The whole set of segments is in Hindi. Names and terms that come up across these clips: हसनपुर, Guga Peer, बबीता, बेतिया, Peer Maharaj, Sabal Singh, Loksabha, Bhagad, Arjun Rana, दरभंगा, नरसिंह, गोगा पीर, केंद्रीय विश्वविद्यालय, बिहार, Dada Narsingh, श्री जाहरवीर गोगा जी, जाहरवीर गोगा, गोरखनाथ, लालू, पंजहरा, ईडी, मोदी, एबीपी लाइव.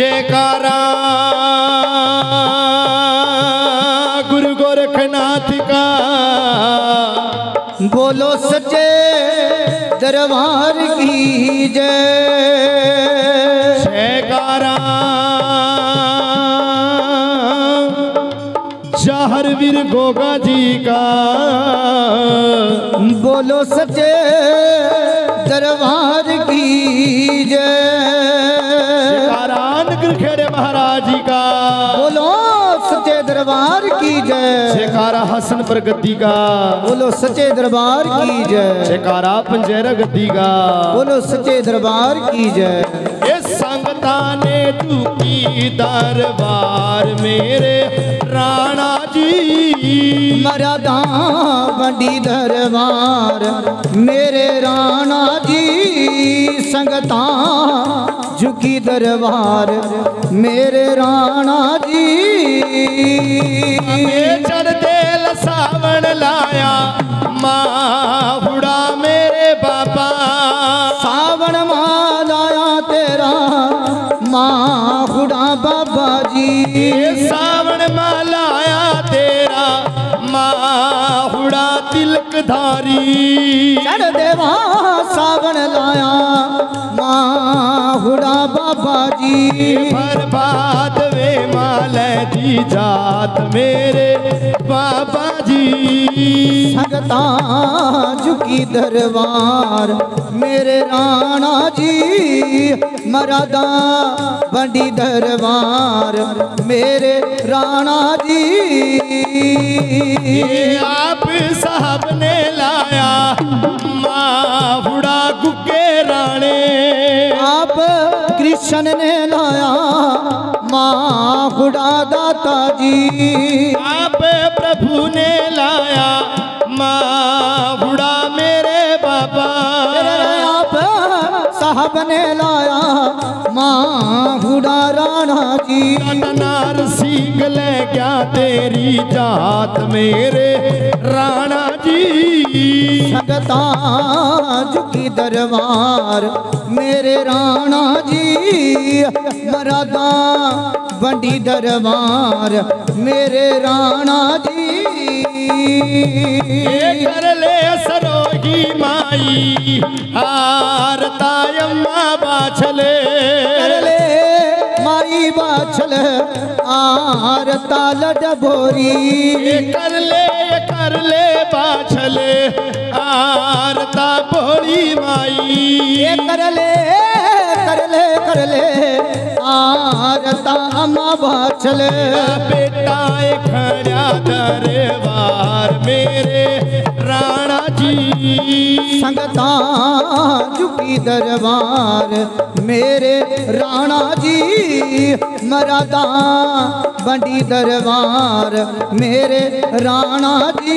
जयकारा गुरु गोरखनाथ का, बोलो सच्चे दरबार की जय। जयकारा जाहरवीर गोगा जी का, बोलो सच्चे दरबार की जय। पंजहरा महाराज जी का, बोलो सच्चे दरबार की जय। जयकारा हसनपुर गद्दी का, बोलो सच्चे दरबार की जय। जयकारा पंजहरा गद्दी का, बोलो सच्चे दरबार की जय। ये संगता ने तू की दरबार मेरे राणा जी, मरदा बड़ी दरबार मेरे राणा जी। संगता झुकी दरबार मेरे राणा जी, चढ़ते सावन लाया माहुड़ा मेरे बाबा। सावन माँ लाया तेरा माहुड़ा बाबा जी, सावन माँ लाया तेरा माहुड़ा तिलकधारी। चढ़ देवा सावन लाया माहुड़ा बाबा जी, बर्बाद वे माले दी जात मेरे बाबा जी। संगता झुकी दरबार मेरे राणा जी, मरादा बड़ी दरबार मेरे राणा जी। आप साहब ने लाया माहुड़ा गुगे राणे, आप कृष्ण ने लाया माहुड़ा दाता जी। आप प्रभु ने लाया माहुड़ा मेरे बाबा, आप साहब ने लाया माहुड़ा राणा जी। दादा नारसिंह ले गया तेरी जात मेरे राणा जी, संगता झुकी दरबार मेरे राणा जी। मरादा बंडी दरबार मेरे राणा जी, कर ले सरोगी माई हारता अम्मा बाछले। कर ले माई बाछल आरता लडभोरी, कर ले कर ले बाछले आरता भोरी माई। कर ले कर ले कर ले आरता अम्मा बाछले। बेटा खड़ा दरबार मेरे राणा जी, संगता झुकी दरबार मेरे राणा जी। मरादा बंडी दरबार मेरे राणा जी,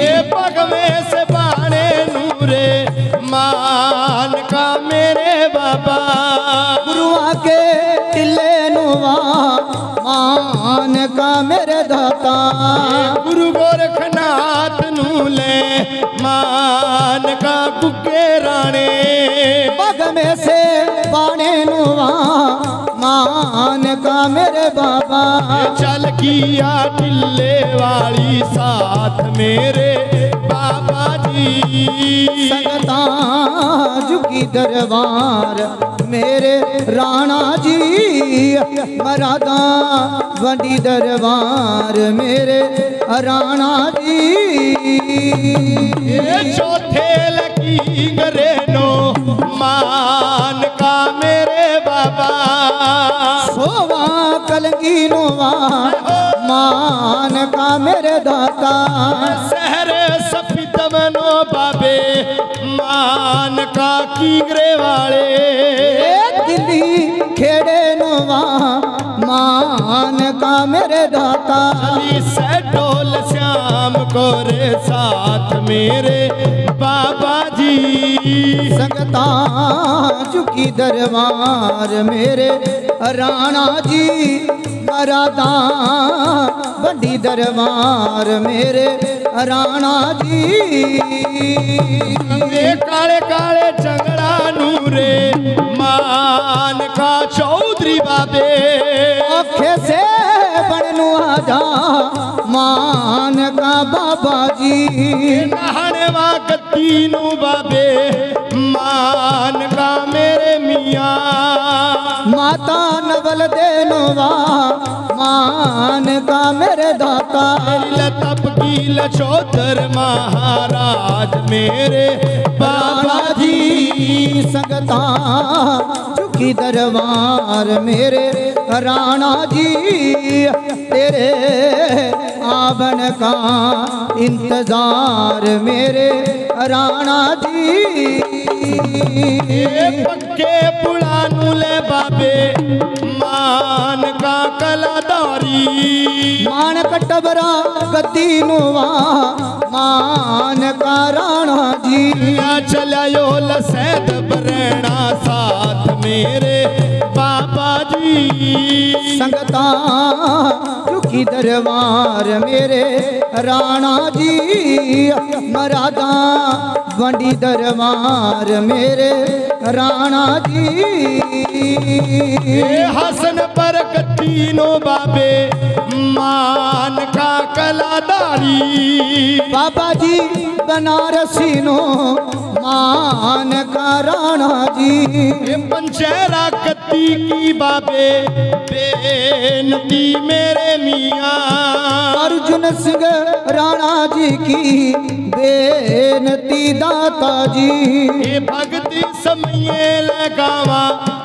ये पगवे से बाणे नूरे मान का मेरे बाबा। गुरुआ के टिले नुआ मान का मेरे दाता, गुरु गोरखनाथ नू ले मान का गुगे राणे। पग में से पाने नुआ मान का मेरे बाबा, चल किया टिल्ले वाली साथ मेरे बाबा जी। संगता झुकी दरबार मेरे राणा जी, मरादा बड़ी दरबार मेरे राणा जी। चौथे लकी गरेनो मान का मेरे बाबा, सोवा कलंगी नोवा मान का मेरे दाता। शहर सफित मनो बाबे मान का किंगरे वाले, दिल्ली खेड़े नोवा मान का मेरे दाता। से ढोल श्याम गोरे साथ मेरे बाबा जी, संगता झुकी दरबार मेरे राणा जी। मरादा बड़ी दरबार मेरे राणा जी, काले काले झगड़ा नूरे माँ जान का चौधरी बाबे अखे से बनू आजा मान का बाबा जी नहरवा गद्दीनू बाबे मान का मेरे मियाँ माता नवल देनुवा मान का मेरे दाता लतप की लचौधर महाराज मेरे बाबा जी संगता चुकी दरबार मेरे राणा जी तेरे आवन का इंतजार मेरे राणा जी पक्के पुरानू ले बाबे मान का कलादारी मान का टबरा गतीनुवा मान का राणा जी चलायो लसैद बरणा साथ मेरे बाबा जी संगता चुकी दरबार मेरे राणा जी मरादा बंडी दरबार मेरे राणा जी हसन पर तीनों बाबे मान का कलादारी बाबा जी बनारसीनो मान का राणा जी पंचेरा गद्दी की बाबे बेनती मेरे मियाँ अर्जुन सिंह राणा जी की बेनती दाता जी भगती समय लगावा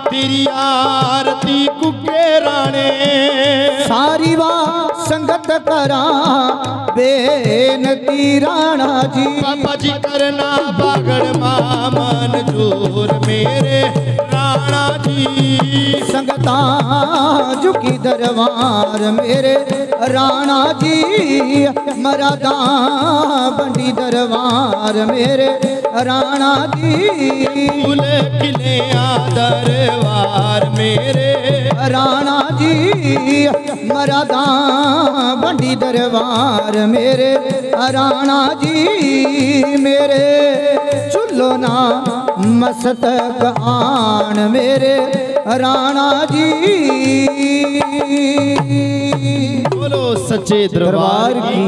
तेरी आरती कुके राणे सारी वा संगत करा बेनती राणा जी बाबा जी करना बागड़ मामन जोर मेरे राणा जी संगता झुकी दरबार मेरे राणा जी मरादा बंडी दरबार मेरे राणा जी मुले किले दरबार मेरे राणा जी मरादा बंडी दरबार मेरे राणा जी मेरे चुल्लो ना मस्तक आन मेरे राणा जी बोलो सच्चे दरबार की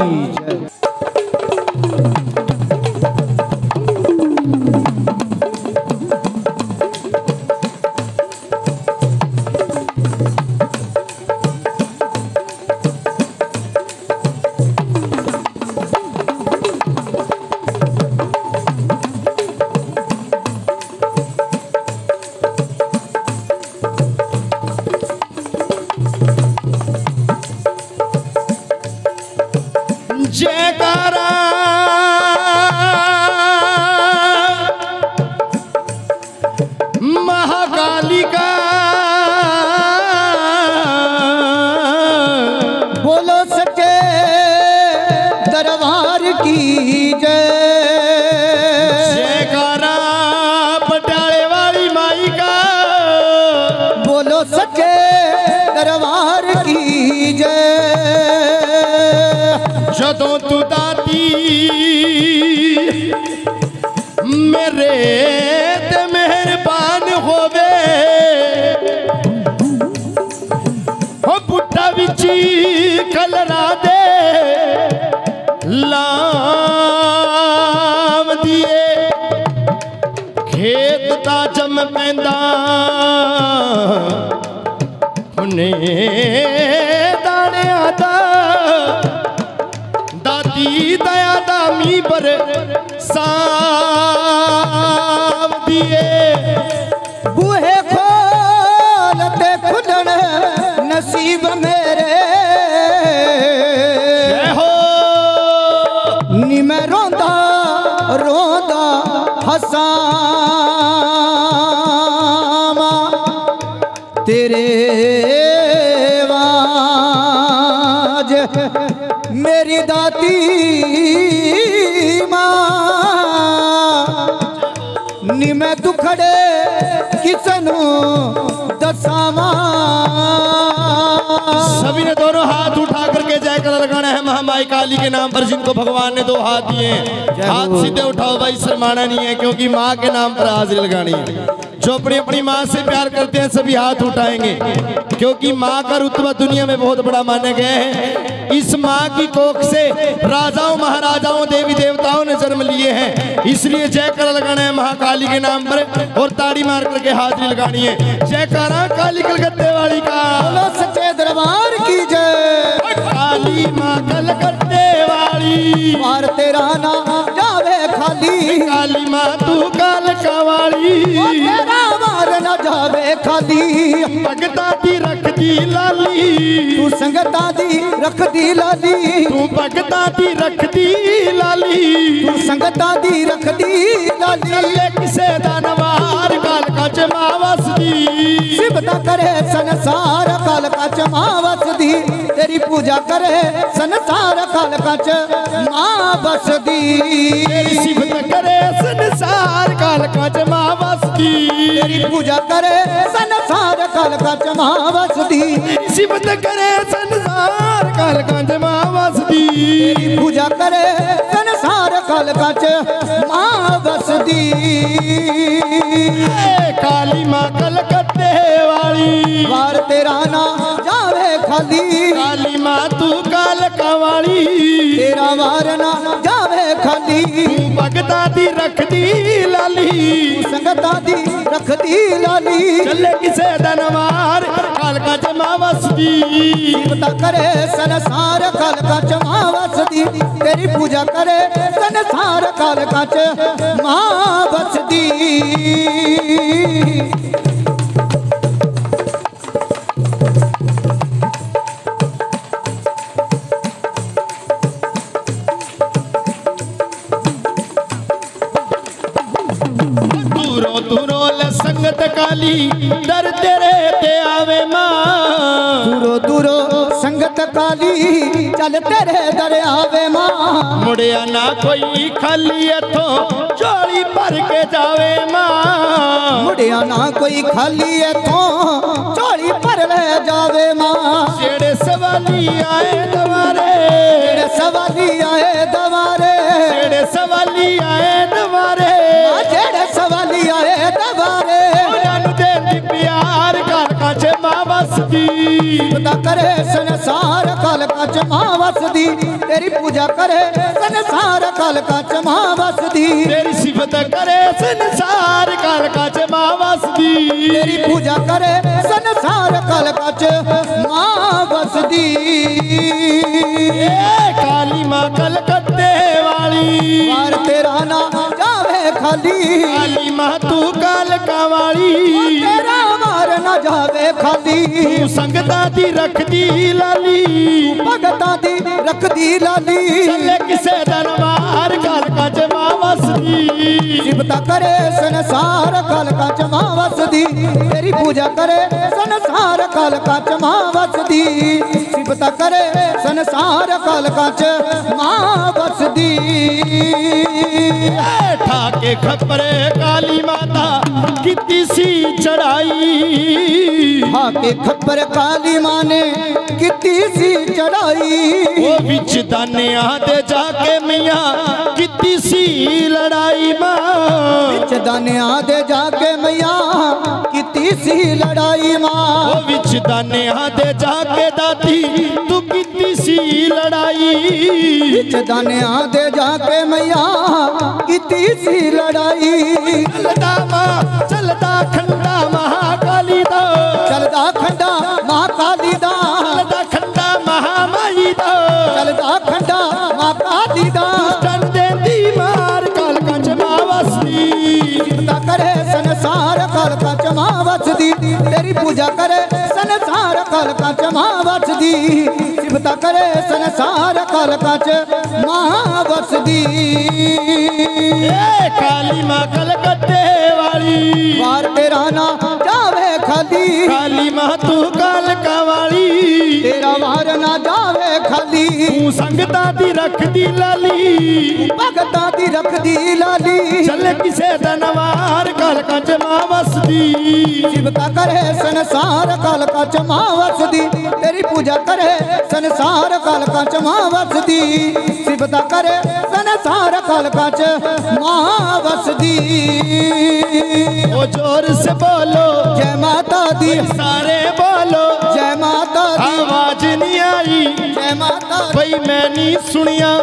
जय। सभी ने दोनों हाथ उठा करके जयकारा लगाना है महामाई काली के नाम पर जिनको भगवान ने दो हाथ दिए। हाथ सीधे उठाओ भाई, शर्माना नहीं है क्योंकि माँ के नाम पर हाजिरी लगानी है। जो अपनी अपनी माँ से प्यार करते हैं सभी हाथ उठाएंगे, क्योंकि माँ का रुतबा दुनिया में बहुत बड़ा माना गया है। इस माँ की कोख से राजाओं महाराजाओं देवी देवताओं ने जन्म लिए हैं, इसलिए जयकारा लगाना है महाकाली के नाम पर और ताड़ी मार करके हाथ लगानी है। जयकारा काली कलकत्ते वाली का, सच्चे दरबार की जय। काली माँ कलकत्ते वाली, मार तेरा ना जावे खाली। काली माँ तू काल कवाली, मार ना जावे खाली। भगता दी रखती लाली, तू संगता दी रखती लाली। तू भगता दी रखती लाली, तू संगता दी रखती लाली। चले किसे दानवार काल का चमा वसदी, सिबता करे संसार काल का चमा वसदी। तेरी पूजा करे संसार काल का चमा वसदी, सिबता करे संसार काल का चमा वसदी। तेरी पूजा करे संसार काल का जमा वसदी, सिबत करे संसार काल का जमा वसदी। तेरी पूजा करे संसार काल का जमा वसदी। काली माँ कलकत्ते वाली, वार तेरा ना जावे खाली। काली माँ तू काल कवाली, तेरा वार ना जावे खाली। भगता दी रखती लाली, संगता दी रखती लाली। चले किसे दनवार काल का जमा वसदी, सिबता करे संसार काल का जमा वसदी। तेरी पूजा करे संसार काल का जमा वसदी। संगत काली दर तेरे ते आवे माँ, दूरो दूरो संगत काली चल तेरे दर आवे माँ। मुड़िया ना कोई खाली हथो झोली भर के जावे माँ, मुड़िया ना कोई खाली हथो झोली भर ले जावे माँ। जेड़े सवाली आए दवारे, जेड़े सवाली आए दवारे, जेड़े सवाली आए दवारे, जेड़े सवाली आए दवारे। सिबता करे संसार काल का जमा वसदी, तेरी पूजा करे संसार काल का जमा वसदी। तेरी सिबत करे संसार काल का जमा वसदी, तेरी पूजा करे संसार काल का जमा वसदी। काली माँ कलकत्ते वाली, मार तेरा ना जावे खाली। काली माँ तू काल कवाली, तेरा मार ना जावे खाली। तू संगता दी रखती लाली, भगता दी रखती लाली। चले किसे दरबार काल का जमा वसदी, सिबता करे संसार काल का जमा वसदी। तेरी पूजा करे संसार काल का जमा वसदी, सिबता करे संसार काल का जमा वसदी। ठाके खपरे काली माता कितनी सी चढ़ाई, ठाके पर काली माँ ने कितनी सी चढ़ाई। वो बिच दाने आते जाके मियाँ कितनी सी लड़ाई माँ, बिच दाने आते जाके मियाँ कितनी सी लड़ाई माँ। वो बिच दाने आते जाके दाती तू कितनी सी लड़ाई, बिच दाने आते जाके मियाँ कितनी सी लड़ाई। चलदा माँ चलदा खंडा महाकाली दा, चलदा खंडा महाकाली दा, चलदा खंडा महामाई दा, चलदा खंडा महाकाली दा। दुष्टन देंदी मार काल का जमा वसदी, सिबता करे संसार काल का जमा वसदी। तेरी पूजा करे संसार काल का जमा वसदी, सिबता करे संसार काल का जमा वसदी। काली माँ कलकत्ते वाली, वार तेरा ना जावे खाली। काली माँ तू काल कवाली, तेरा वार ना जावे खाली। तू संगता दी रखती लाली, भगता दी रखती लाली। चल किसे दनवार काल का जमा वसदी, दी। शिवता करे संसार काल का चमावस दी, तेरी पूजा करे संसार काल का चमावस दी। शिवता करे संसार काल का चमावस दी। ओ जोर से बोलो जय माता दी, सारे बोलो जय माता दी। आवाज नहीं आई जय माता भाई मैं नहीं सुनिया, ओ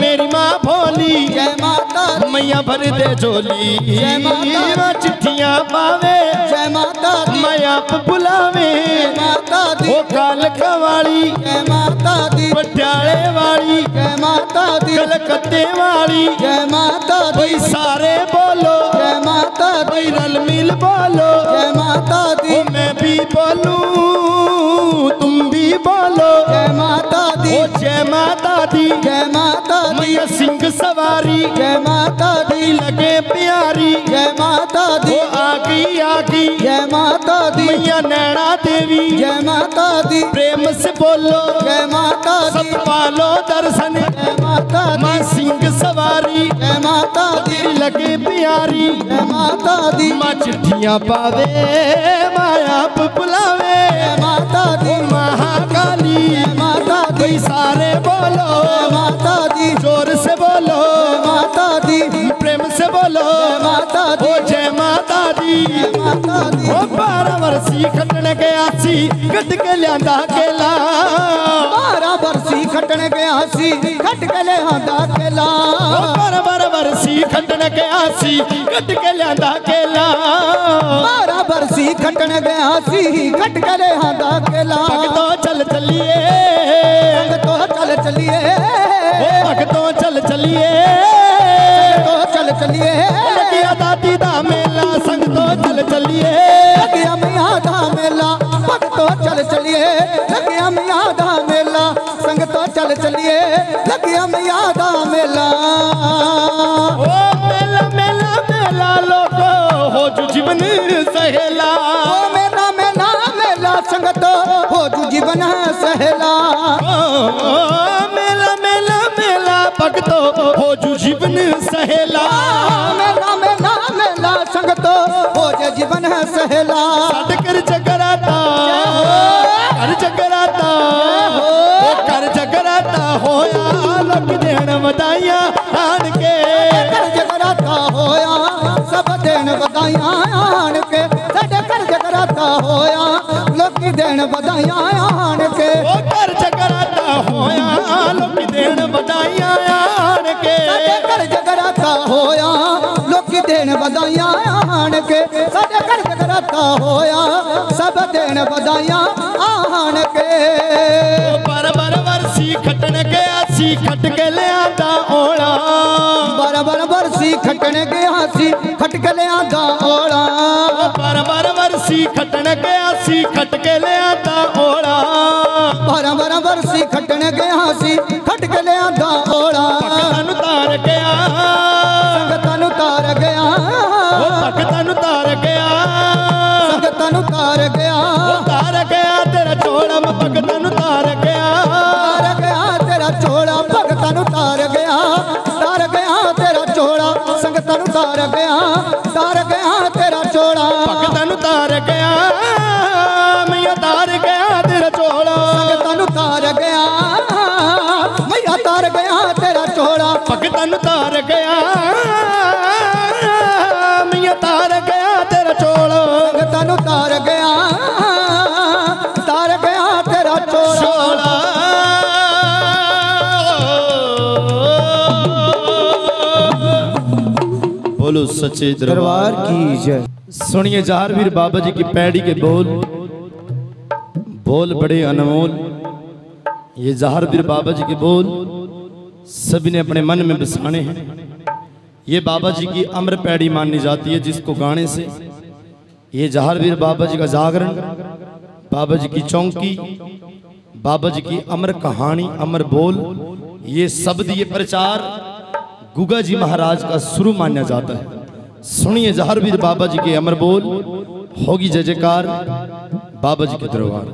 मेरी माँ भोली जय माता मैया भर दे झोली। जय माता चिट्ठियाँ पावे जय माता मैया बुलावे जय माता, ओ काल कवाली जय माता पटियाले वाली जय माता कलकत्ते वाली जय माता। भाई सारे बोलो जय माता, भाई रल मिल बोलो जय माता, ओ मैं भी बोलूं तुम भी बोलो जय माता दी। ओ जय माता दी जय माता मैया सिंह सवारी जय माता दी लगे प्यारी जय माता दी। ओ आगी जय माता दी मैया नैना देवी जय माता दी। प्रेम से बोलो जय माता सब पालो दर्शन जय माता माँ सिंह सवारी जय माता दी लगे प्यारी जय माता दी। माँ चिट्ठियाँ पावे माया बुलावे जय माता दी महाकाली जय माता दी। सारे बोलो माता दी, जोर से बोलो माता दी, प्रेम से बोलो माता दी। जय माता दी माता दी। ओ 12 वर्षी खटन गया सी कट के लियांदा केला, 12 वर्षी खटन गया सी कट के लियांदा केला, 12 वर्षी खटन गया सी कट के लियांदा केला, 12 वर्षी खटन गया सी कट के लियांदा केला। भगतो चल चलिए भगतो चल चलिए भगतो चल चलिए तो चल चलिए लगिया दादी दा मेला संगतो चल चलिए लगिया मिया दा मेला भगतो चल चलिए लगिया मिया दा मेला संगतो चल चलिए लगिया मिया दा मेला। ओ मेला मेला मेला लोगो हो जो जीवन सहेला, ओ मेला मेला मेला संगतो हो जो जीवन सहेला। भगतो हो जो जीवन सहेला मेरा मेला संगतो हो जो जीवन सहेला। कर जगराता हो कर जगराता होया लोग देन बधाइयां आन के, कर जगराता होया सब देन बधाइयां आन के, साढ़े कर जगराता होया लोग देन बधाइयां आन के, कर जगराता होया लोग देन बधाइयां होया लोग देन बधाइयां आन के, साढ़े घर जगराता होया सब देन बधाइयां आन के। 12 वर्षी खटन गया सी खट के लियांदा औला, 12 वर्षी खटन गया सी खट के लियांदा औला, 12 वर्षी खटन गया सी खट के लियांदा औला, 12 वर्षी खटन गया सी खट के लियांदा औला। उतार गया तेरा छोड़ा भगतन उतार गया तेरा छोड़ा भगतन उतार गया तेरा छोड़ा संगतन उतार गया तेरा छोड़ा भगतन उतार गया मैं उतार गया तेरा छोड़ा संगतन उतार गया मैं उतार गया तेरा छोड़ा भगतन उतार गया मैं उतार गया तेरा छोड़ा संगतन उतार गया बोलो सच्चे दरबार की जय। सुनिए जाहरवीर बाबा जी की पैड़ी के बोल बड़े अनमोल। ये जाहरवीर बाबा जी के बोल सभी ने अपने मन में बसाने हैं। ये बाबा जी की अमर पैड़ी मानी जाती है जिसको गाने से ये जाहरवीर बाबा जी का जागरण, बाबा जी की चौंकी, बाबा जी की अमर कहानी, अमर बोल, ये शब्द, ये प्रचार गुगा जी महाराज का शुरू माना जाता है। सुनिए जाहरवीर बाबा जी के अमर बोल, होगी जय जयकार बाबा जी के दरबार।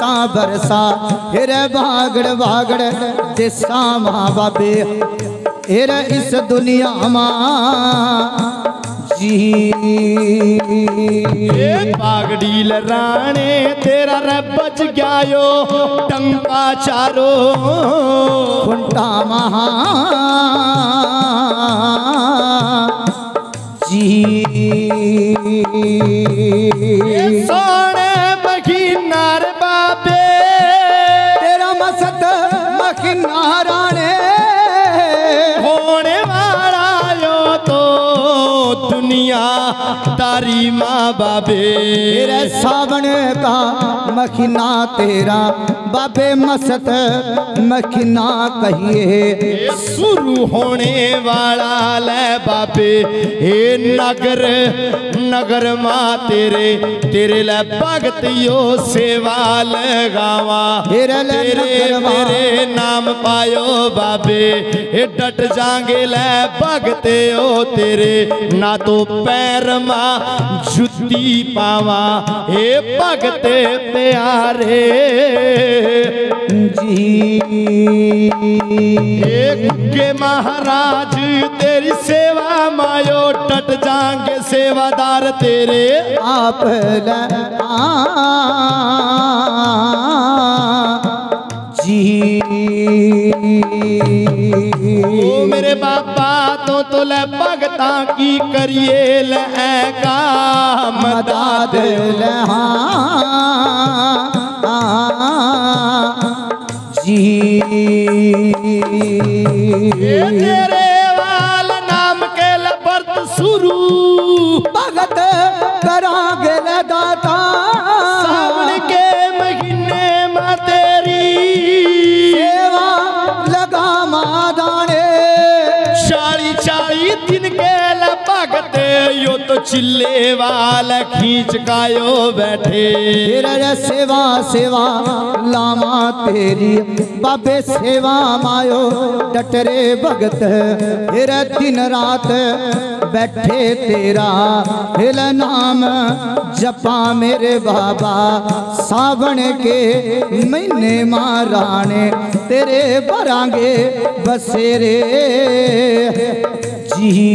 बरसा बरसा हेरे भागड़ भागड़ जिसा माँ बाबे हेरे इस दुनिया माँ जी भागड़ी लराने तेरा रब बच गया यो टंका चारो खुंटा महा जी सोने मखीनार बाबे तेरा मसत मखीनाराने होने वाला यो तो दुनिया तारी माँ बाबे तेरा सावन का मखीना तेरा बाबे मसत मखना कहिए शुरू होने वाला ले बाबे हे नगर नगर माँ तेरे तेरे ले भगत यो सेवा लगावा तेरे मेरे नाम पायो बाबे हे डट जागे ले भगत यो तेरे ना तो पैर माँ जुती पावा हे भगत प्यारे जी के महाराज तेरी सेवा मायो टट जाएंगे सेवादार तेरे आप जी ओ मेरे बाबा तो ले भगता की करिए ले का मदद ले हाँ जी तेरे वाल नाम के लबर्त शुरू भगत करा गया दाता सावन के महीने माँ तेरी सेवा लगा मादाने चाली चाली दिन के भगत यो तो चिल्ले वाला खींच कायो बैठे तेरा सेवा सेवा लामा तेरी बाबे सेवा मायो डटरे भगत तेरा दिन रात बैठे तेरा हेला नाम जपा मेरे बाबा सावन के महीने माराने तेरे भरांगे बसेरे जी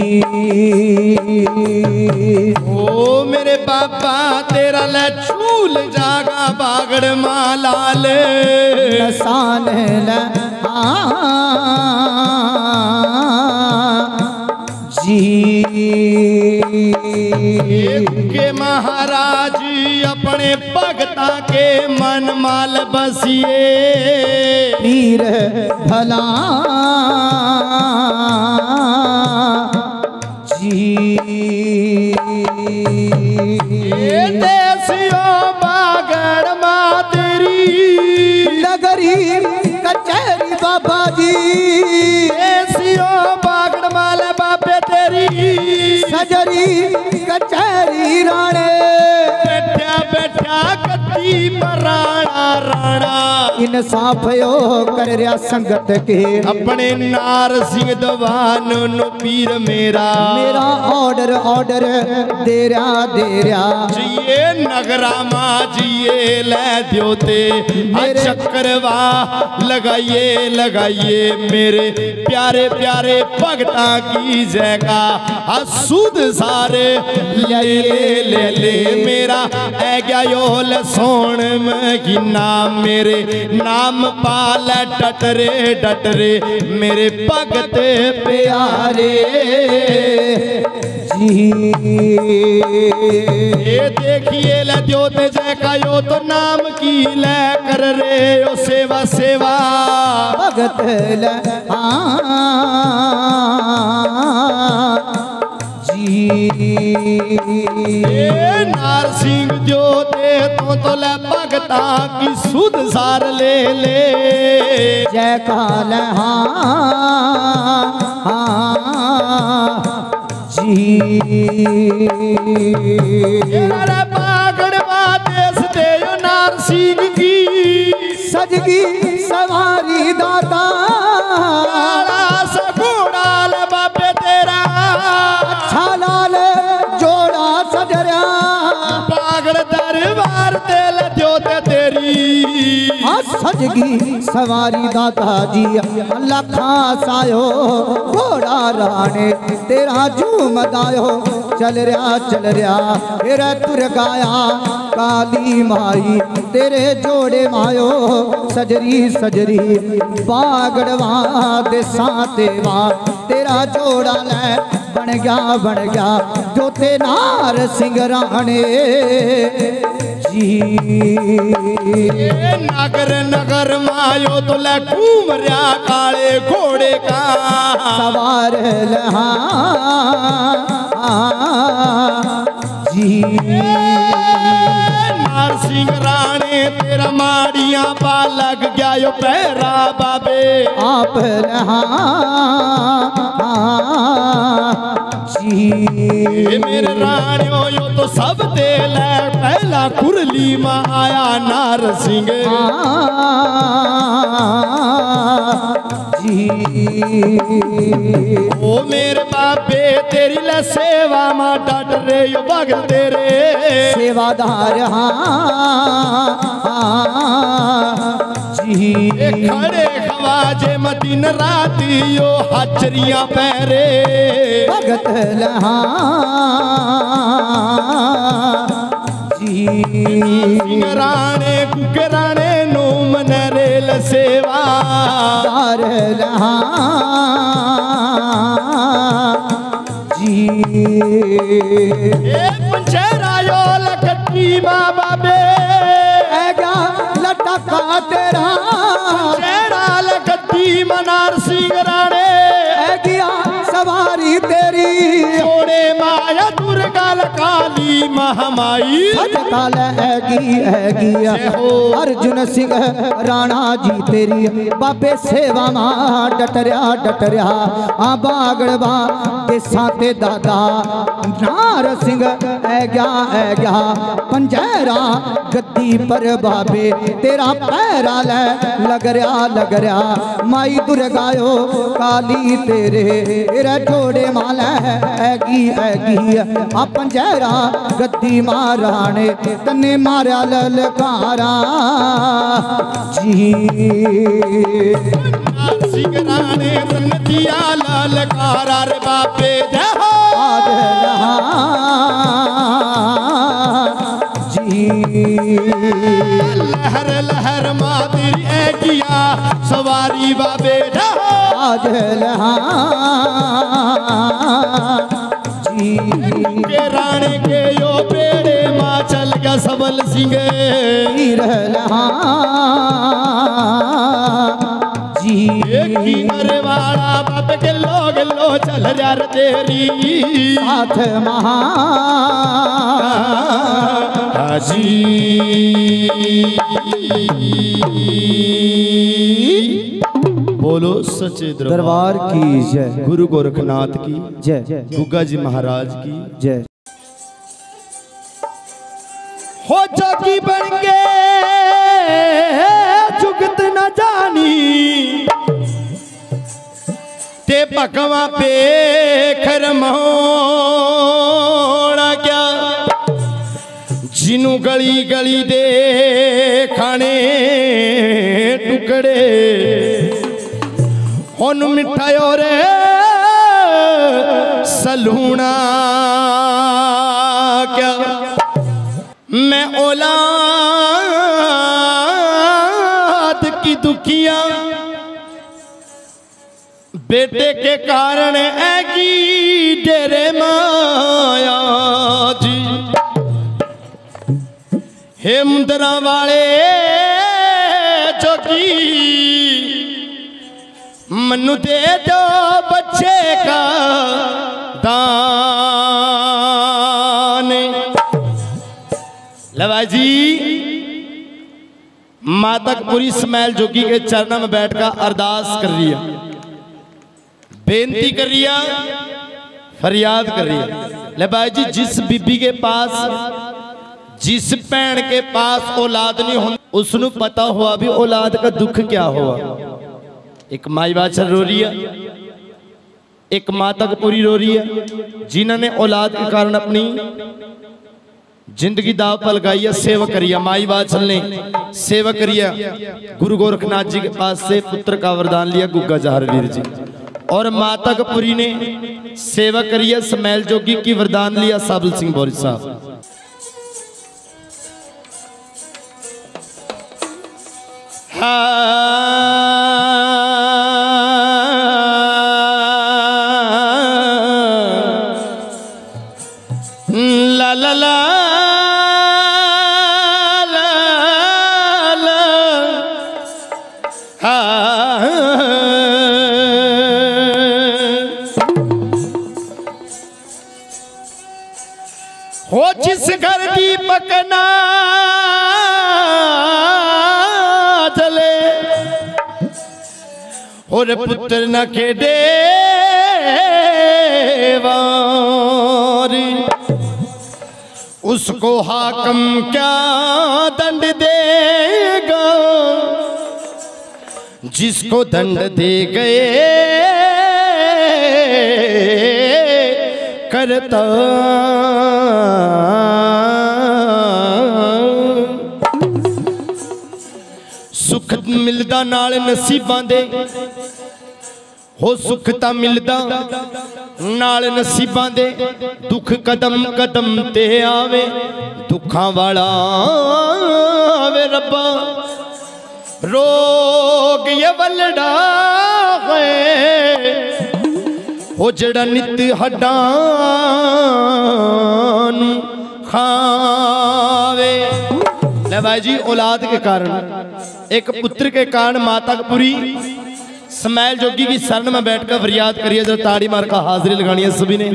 ओ मेरे पापा तेरा ले झूल जागा बागड़ माला ले नसान ले जी के महाराज अपने भगता के मन माल बसिए पीर भला कचहरी बाबा जी एसियो बागड़ माले बाबे तेरी सजरी कचहरी राणे बैठा बैठा कत्ती पराणा राणा इंसाफ यो कर रहा संगत के अपने नारसिंह दवान नु पीर मेरा मेरा ऑर्डर ऑर्डर दे रहा जिए नगरा माँ जिए ले द्योते चक्रवा लगाइए लगाइए मेरे प्यारे प्यारे भगता की जयका असुद सारे ले मेरा ऐ गया यो ले सोन महीना मेरे नाम पाल डटरे डटरे मेरे भगत प्यारे जी ये देखिए ले द्योते जैका यो तो नाम की ले कर रे यो सेवा सेवा भगत ले नारसिंह ज्योते तो ले भगता की सुध सार ले जय काल जी पागड़ बातेस दे नारसिंह की सजगी सवारी दाता दरबार तेल द्योते तेरी सजगी सवारी दाता जी अल्लाह खास आयो गोरा राणे तेरा झूम आयो चल रहा तेरा तुर गाया काली माई तेरे जोड़े मायो सजरी सजरी बागड़वा दे सातेवा तेरा जोड़ा ले बन गया जोते नार सिंह राणे जी नगर नगर मायो तो ले घूम रहा काले घोड़े का सवार लहा जी सिंह राणे तेरा माड़िया पा लग गया यो पैरा बाबे आप जी मेरे राणे यो तो सब दे ले पहला कुरली मां आया नारसिंह जी ओ मेरे बाबे तेरी ले सेवा मां डट रे यो भगत तेरे सेवादार जी खड़े खवाजे मदीन राती यो हाजरियां पैरे भगत लहा जी राणे गुगे राणे नो मन रेल सेवा दार लहा जी बाबे लटका तेरा चेहरा लगती मनार सिंह राणे गया सवारी तेरी छोड़े माया दुर्गा काली महामाई हैगी अर्जुन सिंह राणा जी तेरी बाबे सेवा मां डटरिया आ बागड़वा के साथे दादा नार सिंह है गया पंजहरा गद्दी पर बाबे तेरा पैरा लग रहा माई दुर्गायो काली तेरे जोड़े माला हैगी पंजहरा गद्दी महाराणे तने मारा ललकारा जी सिंह राणे तन दिया ललकारा रे बापे जय हो जी लहर लहर मादी ए किया सवारी बाबे आज लहा के राणे के यो पेड़े माँ चल गया सबल सिंह जी किनर वाला बाप के लोग लो चल जार तेरी साथ महा जी बोलो सच्चे दरबार की जय गुरु गोरखनाथ की जय गुगा जी महाराज की जय। हो जोगी बन के जुगत न जानी ते पकवा पे खरमोड़ा क्या जिनू गली गली दे खाने टुकड़े उन मिठाई और सलूना क्या मैं औलाद की दुखिया बेटे के कारण है कि तेरे माया जी हे मुंदरा वाले चौकी मनु दे दो बच्चे का दान लवाजी मातक पूरी स्मैल जोगी के चरणों में बैठकर अरदास कर रही है बेनती कर रही है फरियाद कर रही है। लवाजी जिस बीबी के पास जिस भैन के पास औलाद नहीं हो उसनु पता हुआ भी औलाद का दुख क्या हुआ। एक माई बाछर रो रही है एक मातक पूरी रो रही है जिन्होंने औलाद के कारण अपनी जिंदगी दा पल गाइया सेवा करिया माई वाचल ने सेवा करिया। गुरु गोरखनाथ जी के पास से पुत्र का वरदान लिया गुग्गा जाहरवीर जी, और माता कपुरी ने सेवा करिया समैल जोगी की वरदान लिया साबल सिंह बोरी साहब। ला ला ला हो जिस घर की पकना चले और पुत्र न के देवारी उसको हाकम क्या दंड देगा, जिसको दंड दे गए करता सुख मिलदा नाल नसीबां दे हो सुख ता मिलदा नाल नसीबां दे, दुख कदम कदम ते आवे दुखां वाला आवे रब्बा रोग ये वलड़ा है हो जड़ा नित हड्डान खावे। ले भाई जी औलाद के कारण एक पुत्र के कारण माता कपुरी स्मैल जोगी की शरण में बैठकर फरियाद करिए, जरा ताड़ी मार का हाजिरी लगानी है सभी ने।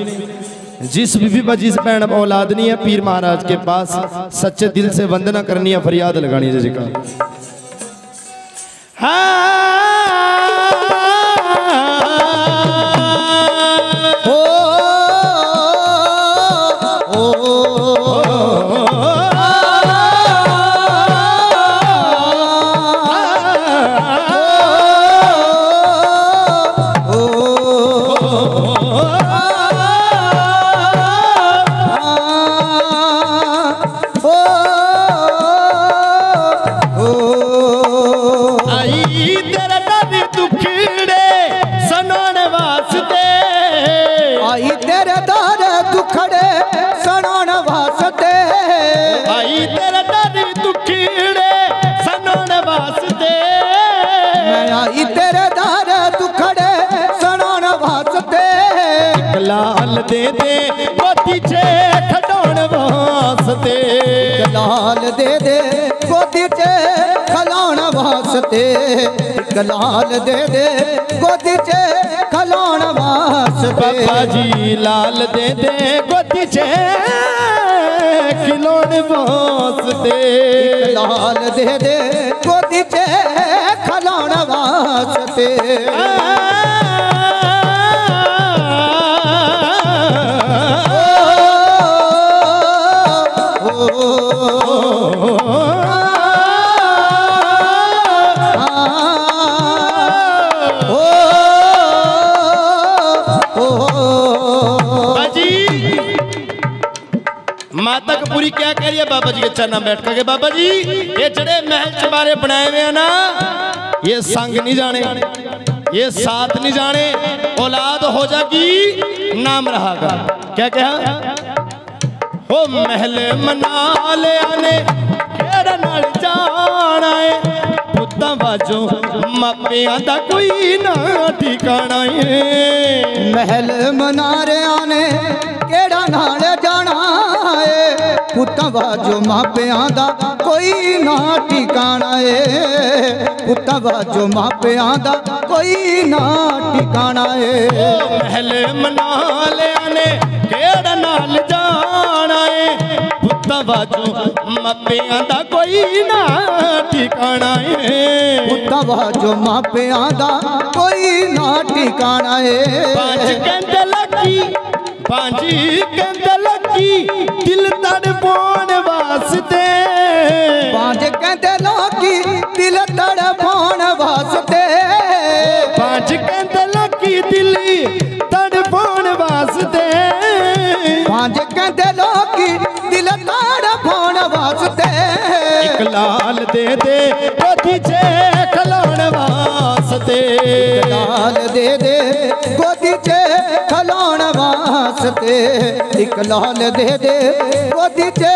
जिस बीवी पर जिस भैन औलाद नहीं है पीर महाराज के पास सच्चे दिल से वंदना करनी है, फरियाद लगानी है जी का। लाल दे दे गोदी चे खड़ाण वास्ते, लाल दे दे गोदी चे खलाण वास्ते, लाल दे दे गोदी चे खलाण वास्ते, बाबा जी लाल दे दे गोदी चे खिलौण वास्ते, लाल दे दे गोदी चे खलाण वास्ते। माता कपूरी क्या कह रही है बाबा जी के चरणों में बैठ के, बाबा जी ये जड़े महल चबारे बनाए हुए हैं ना, ये संग नहीं जाने, ये साथ नहीं जाने, औलाद हो जाएगी नाम रहागा। क्या कहा हो महल मना ले आने केड़ा नाल जाना है, पुत्तां बाजो मापियां दा कोई ना ठिकाना है, महल मना रे आने केड़ा नाल जाना है, पुत्तां बाजो मापियां दा कोई ना ठिकाना है, पुत्तां बाजो मापियां दा कोई ना ठिकाना है, महल मना ले आने केड़ा नाल जाना है, पुत्तां बाजो मापियां दा कोई ना ठिकाना है, पुत्तां बाजो मापियां दा कोई ना ठिकाना है, पंज कंध लगी पंज कंध लगी दिल तड़पाण वास्ते, पंज कंध लगी दिल तड़पाण वास्ते, पंज कंध लगी दिल तड़पाण वास्ते, पंज कंध लगी दिल तड़ दे दे गोदी चे खलाण वास्ते, डाल दे दे गोदी चे खलाण वास्ते, एक लाल दे दे गोदी चे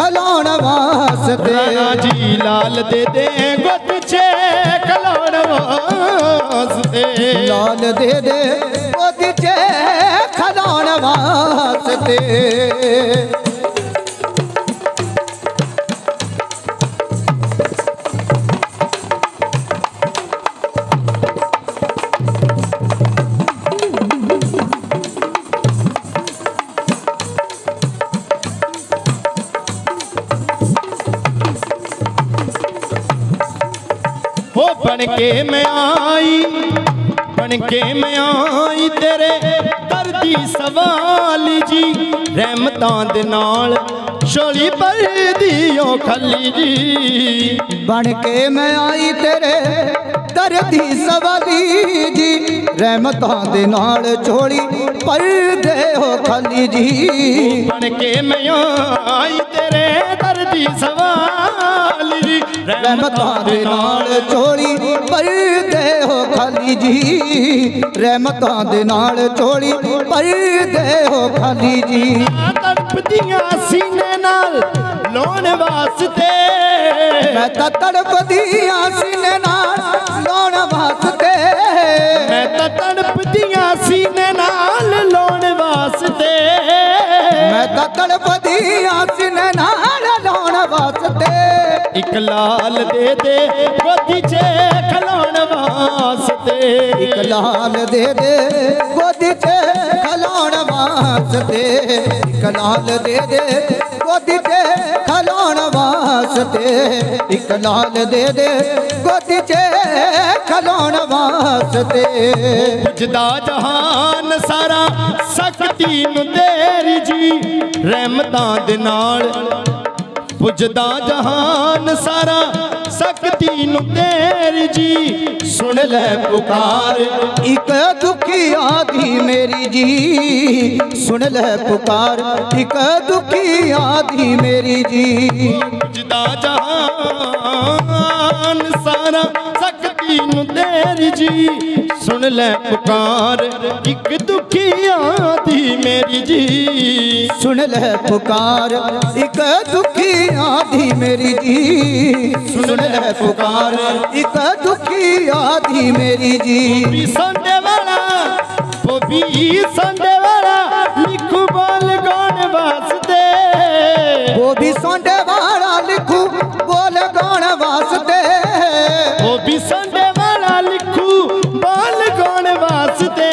खलाण वास्ते, राणा जी लाल दे दे गोदी चे खलाण वास्ते, लाल दे दे गोदी चे खलाण वास्ते। बनके मैं आई तेरे दर दी सवाली जी, रहमतां दे नाल झोली भर दियो खाली जी, बनके मैं आई तेरे दर दी सवाली जी, रहमतां दे नाल झोली भर दियो खाली जी, बनके मैं आई तेरे दर दी सवाली जी, रहमतां दे नाल झोली भर दियो खाली जी, रहमतां दे नाल झोली भर दियो खाली जी, तड़पदियां सीने नाल लोण वास्ते, मैं तां तड़पदियां सीने नाल लोण वास्ते, मैं तां तड़पदियां सीने नाल लोण वास्ते, मैं तां तड़पदियां सीने नाल लोण वास्ते, इक लाल दे दे गोदी च खलाण वास्ते, इक लाल दे दे गोदी च खलाण वास्ते, इक लाल दे दे गोदी च खलाण वास्ते, इक लाल दे दे गोदी च खलाण वास्ते। पुजदा जहान सारा सकती नूं तेरी जी, रहमतां दे नाल पुजदा जहान सारा सकती नूं तेरी जी, सुन ले पुकार इक दुखिया दी मेरी जी, सुन ले पुकार इक दुखिया दी मेरी जी, पुजदा जहान सारा सकती नूं तेरी जी, सुन ले पुकार इक दुखिया दी मेरी जी, सुन ले पुकार इक दुखिया दी मेरी जी, सुन ले पुकार इक दुखिया दी मेरी जी, बोबी सोंडे वाला लिखू बोल गाने वास्ते, बोबी सोंडे वाला लिखू बोल गाने वास्ते, बोबी सोंडे वाला लिखू बोल गाने वास्ते,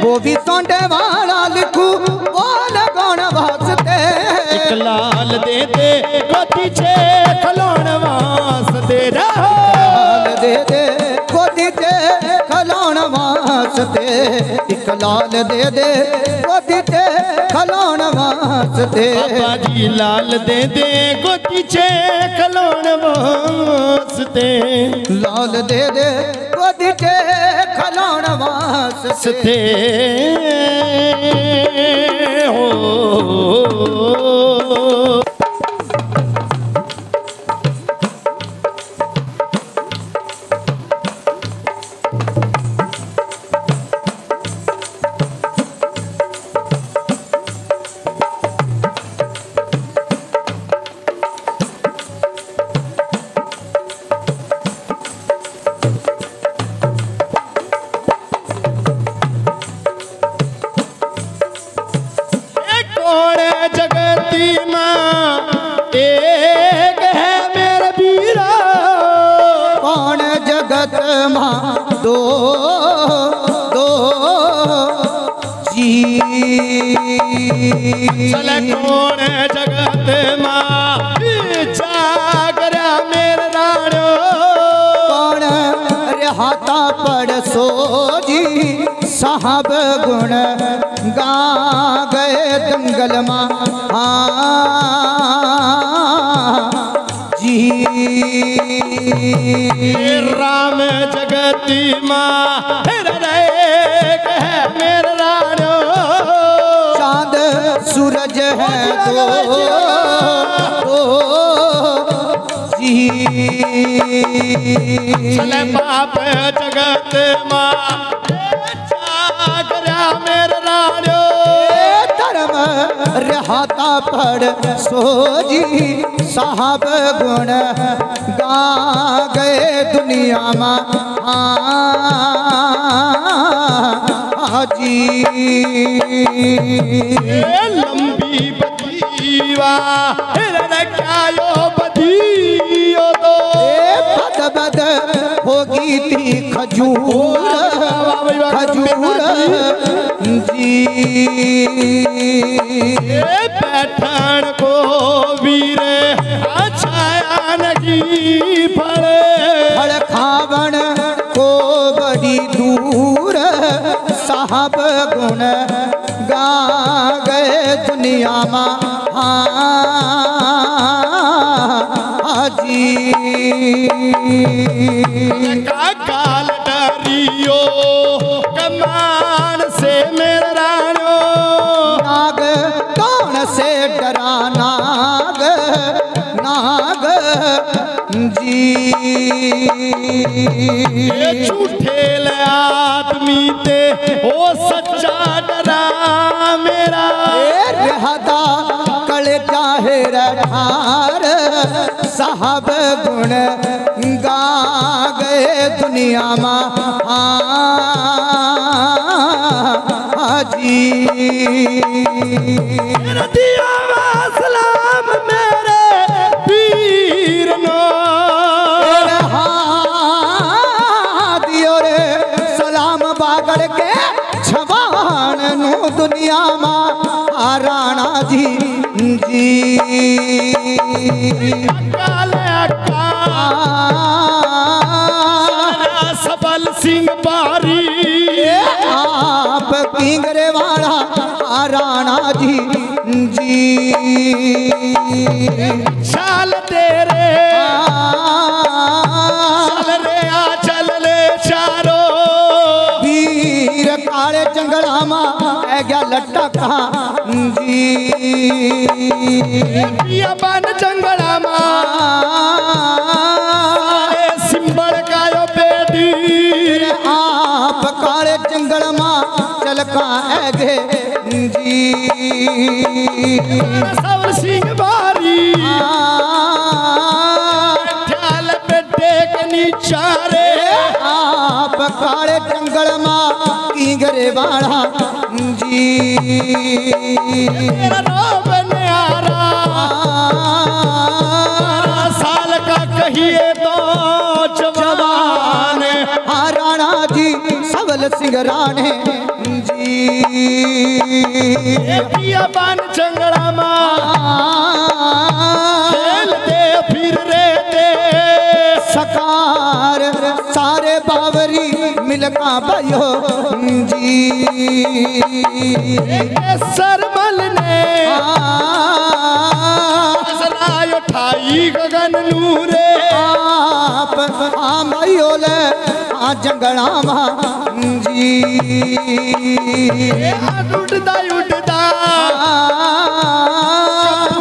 बोबी सोंडे वाला लिखू बोल गाने वास्ते, इक लाल दे दे गोदी चे खलाण वास्ते, लाल दे दे गोदी चे खलाण वास्ते, इक लाल दे दे गोदी चे खलाण वास्ते, बाबा जी लाल दे दे गोदी चे खलाण वास्ते, लाल दे दे गोदी चे खलाण वास्ते, हो जी, चले बाप जगत माँ मेरे राणो धर्म रहाता पड़ सोजी साहब गुण गा गए दुनिया माँ हाजी लंबी बदीवा बद होगी थी खजूर खजूर जी बैठन को वीर छाया नगी फल फल खावन को बड़ी दूर साहब गुण गा गए दुनिया माँ काल डरियो कमान से मेरे राणो नाग कौन से डरा नाग नाग जी झूठे आदमी ते ओ सच्चा डरा मेरा रहता कले चाहे रठार साहब गुण गा गए दुनिया माँ हाजी दिया सलाम मेरे पीर नो दियो रे सलाम बागड़ के छवान नु दुनिया माँ राणा जी जी सबल सिंह पारी आप पिंगरे वाला राणा जी जी शाल तेरे चल ले चारो वीर काले जंगला माँ गया लट्टा कहा जी बन जंगला माँ सिंबड़ गायो बेटी आप काले जंगल माँ चलका ऐगे जी सबल सिंह बारी ख्याल बेटे कनी चारे आप काले जंगल माँ की घरे बाड़ा साल का कहिए तो जवान राणा जी सबल सिंह राणे जी बन चंगड़ा मालते फिर रहते सकार सारे बावरी मिलका भयो जी सरमल ने सलाय उठाई गगन नूरे आप आमयोल आ जंगलामा जी उठदा उठदा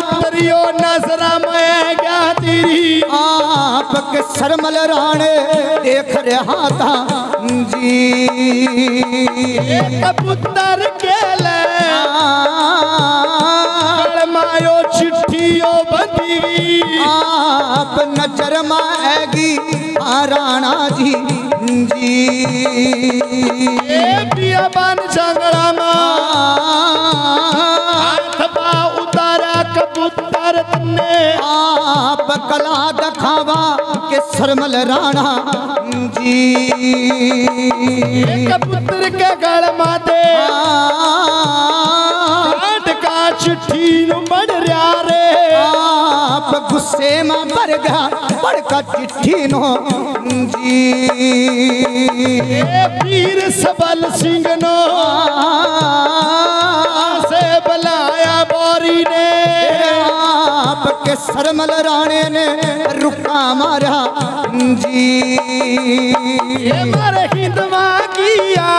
पुत्रियो नजरा मैं क्या तेरी आपके सरमल राणे देख रहा था जी कबूतर के लिए मायो चिट्ठियों बंदी आप नजर माएगी राणा जी जी बन झगड़ा माथवा उतारा कबूतर ने आप कला दखावा के सरमल राणा कबूतर के गल माते का चिट्ठी बड़ रहा रे आप गुस्से में भर गया बड़का चिट्ठी नो जी पीर सबल सिंह नो से बुलाया बोरी ने आपके सरमल राणे ने रुका मारा जी मारे हिंदवा किया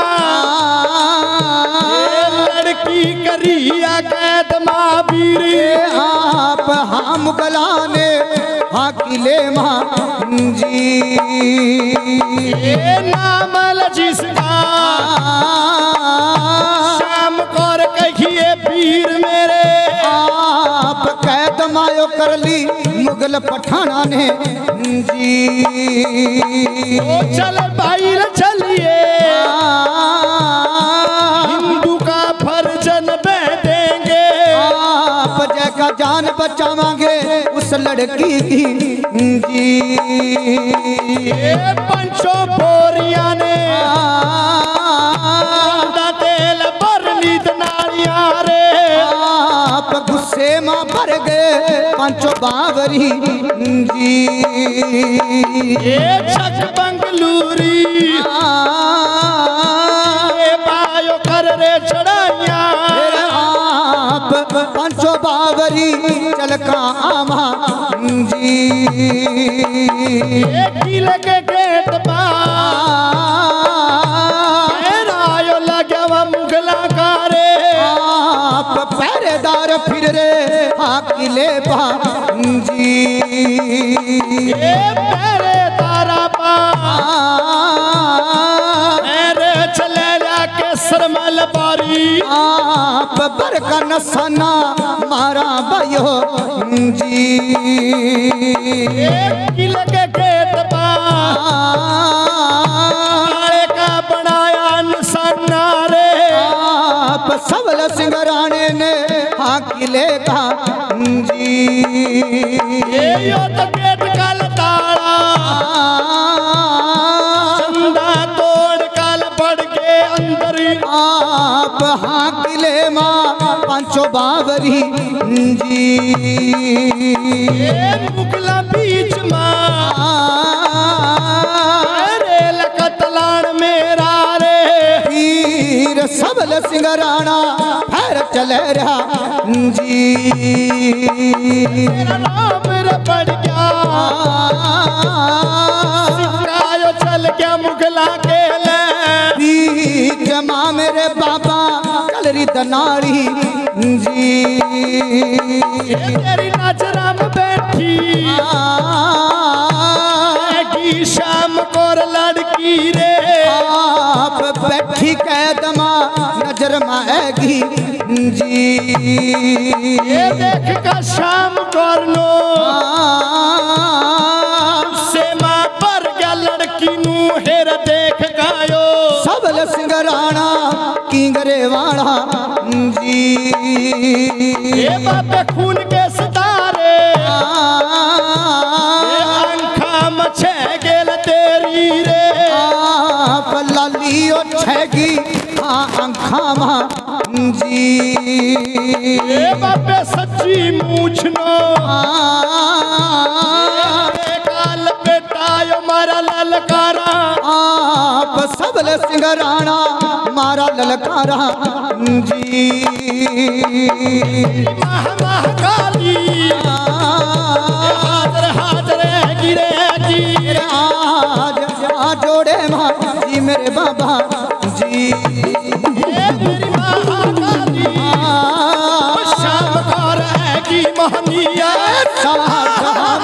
लड़की करिया कैद माँ बीरे आप हम गलाने हाकिले मांझी। ये नाम जिसका शाम कौर कहिए पीर मेरे। आप कैद मायो कर ली मुगल पठाना ने जी। ओ चल भाई चलिए हिंदू का फर्जन बैठेंगे। आप जैसा जान बचा मांगे उस लड़की की जी। ये पंचों बोरिया ने तेल पर नीत नारिया रे। आप गुस्से माँ भर गए पंचों बावरी जी। ये छक बंगलूरी पायो कर रे चढ़ाइया। आप पंचों बावरी चलका आमा जी। ये किले के गेट फिर रे हाकिले पांजी। ये पेरे तारा पा रे चले जाके सरमल पारी। आप पर का नसना मारा भयो जी। एक किले के गेट पा का बनाया नसना रे। आप सबल सिंह राणे ने हाकिले का जी। ये तो गेट काल ताड़ा चंदा तोड़ काल पड़ के अंदर। आप हाकिले माँ पांचों बावरी जी। ये मुगला बीच माँ रेल कतलान मेरा रे। पीर सबल सिंह राणा चले रहा जी। तेरा नाम पड़ गया सिखायो चल गया मुगला के ले। बीच माँ मेरे बाबा कलरी दनारी जी। तेरी नाचरा में बैठी की शाम कोर लड़की रे। आप बैठी कैदमा नजर माएगी जी। ये देख का शाम कर लो से माँ पर गया लड़की नू हेर देख गायो। सबल सिंह राणा किंगरे वाला जी। ये बापे खून के सितारे अंखा मछे गेल तेरी रे। आप लाली उठेगी अंखा माँ जी। बापे सच्ची मूछनो काल बेटायो मारा ललकारा। आप सबल सिंह राणा मारा ललकारा जी। मह मह काली हाजर हाजर गिरे जी। आज आ जोड़े माँ जी मेरे बाबा जी। मोहनिया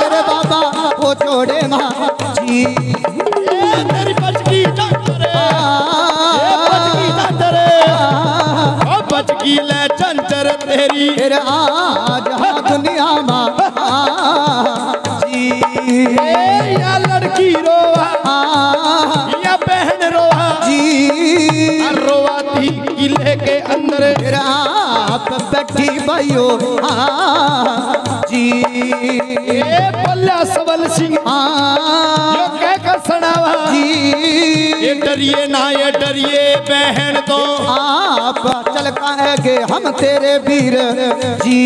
मेरे बाबा वो जोड़े माँ जी। तेरी बचकी चंदरे ओ बचकी ले चंदर तेरी। तेरा आज दुनिया माँ जी। या लड़की रोहा या बहन रोहा जी। रोवा थी किले के अंदर। तेरा आप बैठी भाइयों जी। ये बल्ला सबल सिंह यो कह कर सनावा जी। ये डरिए ना ये डरिए बहन तो। आप चल कहेंगे हम तेरे वीर जी।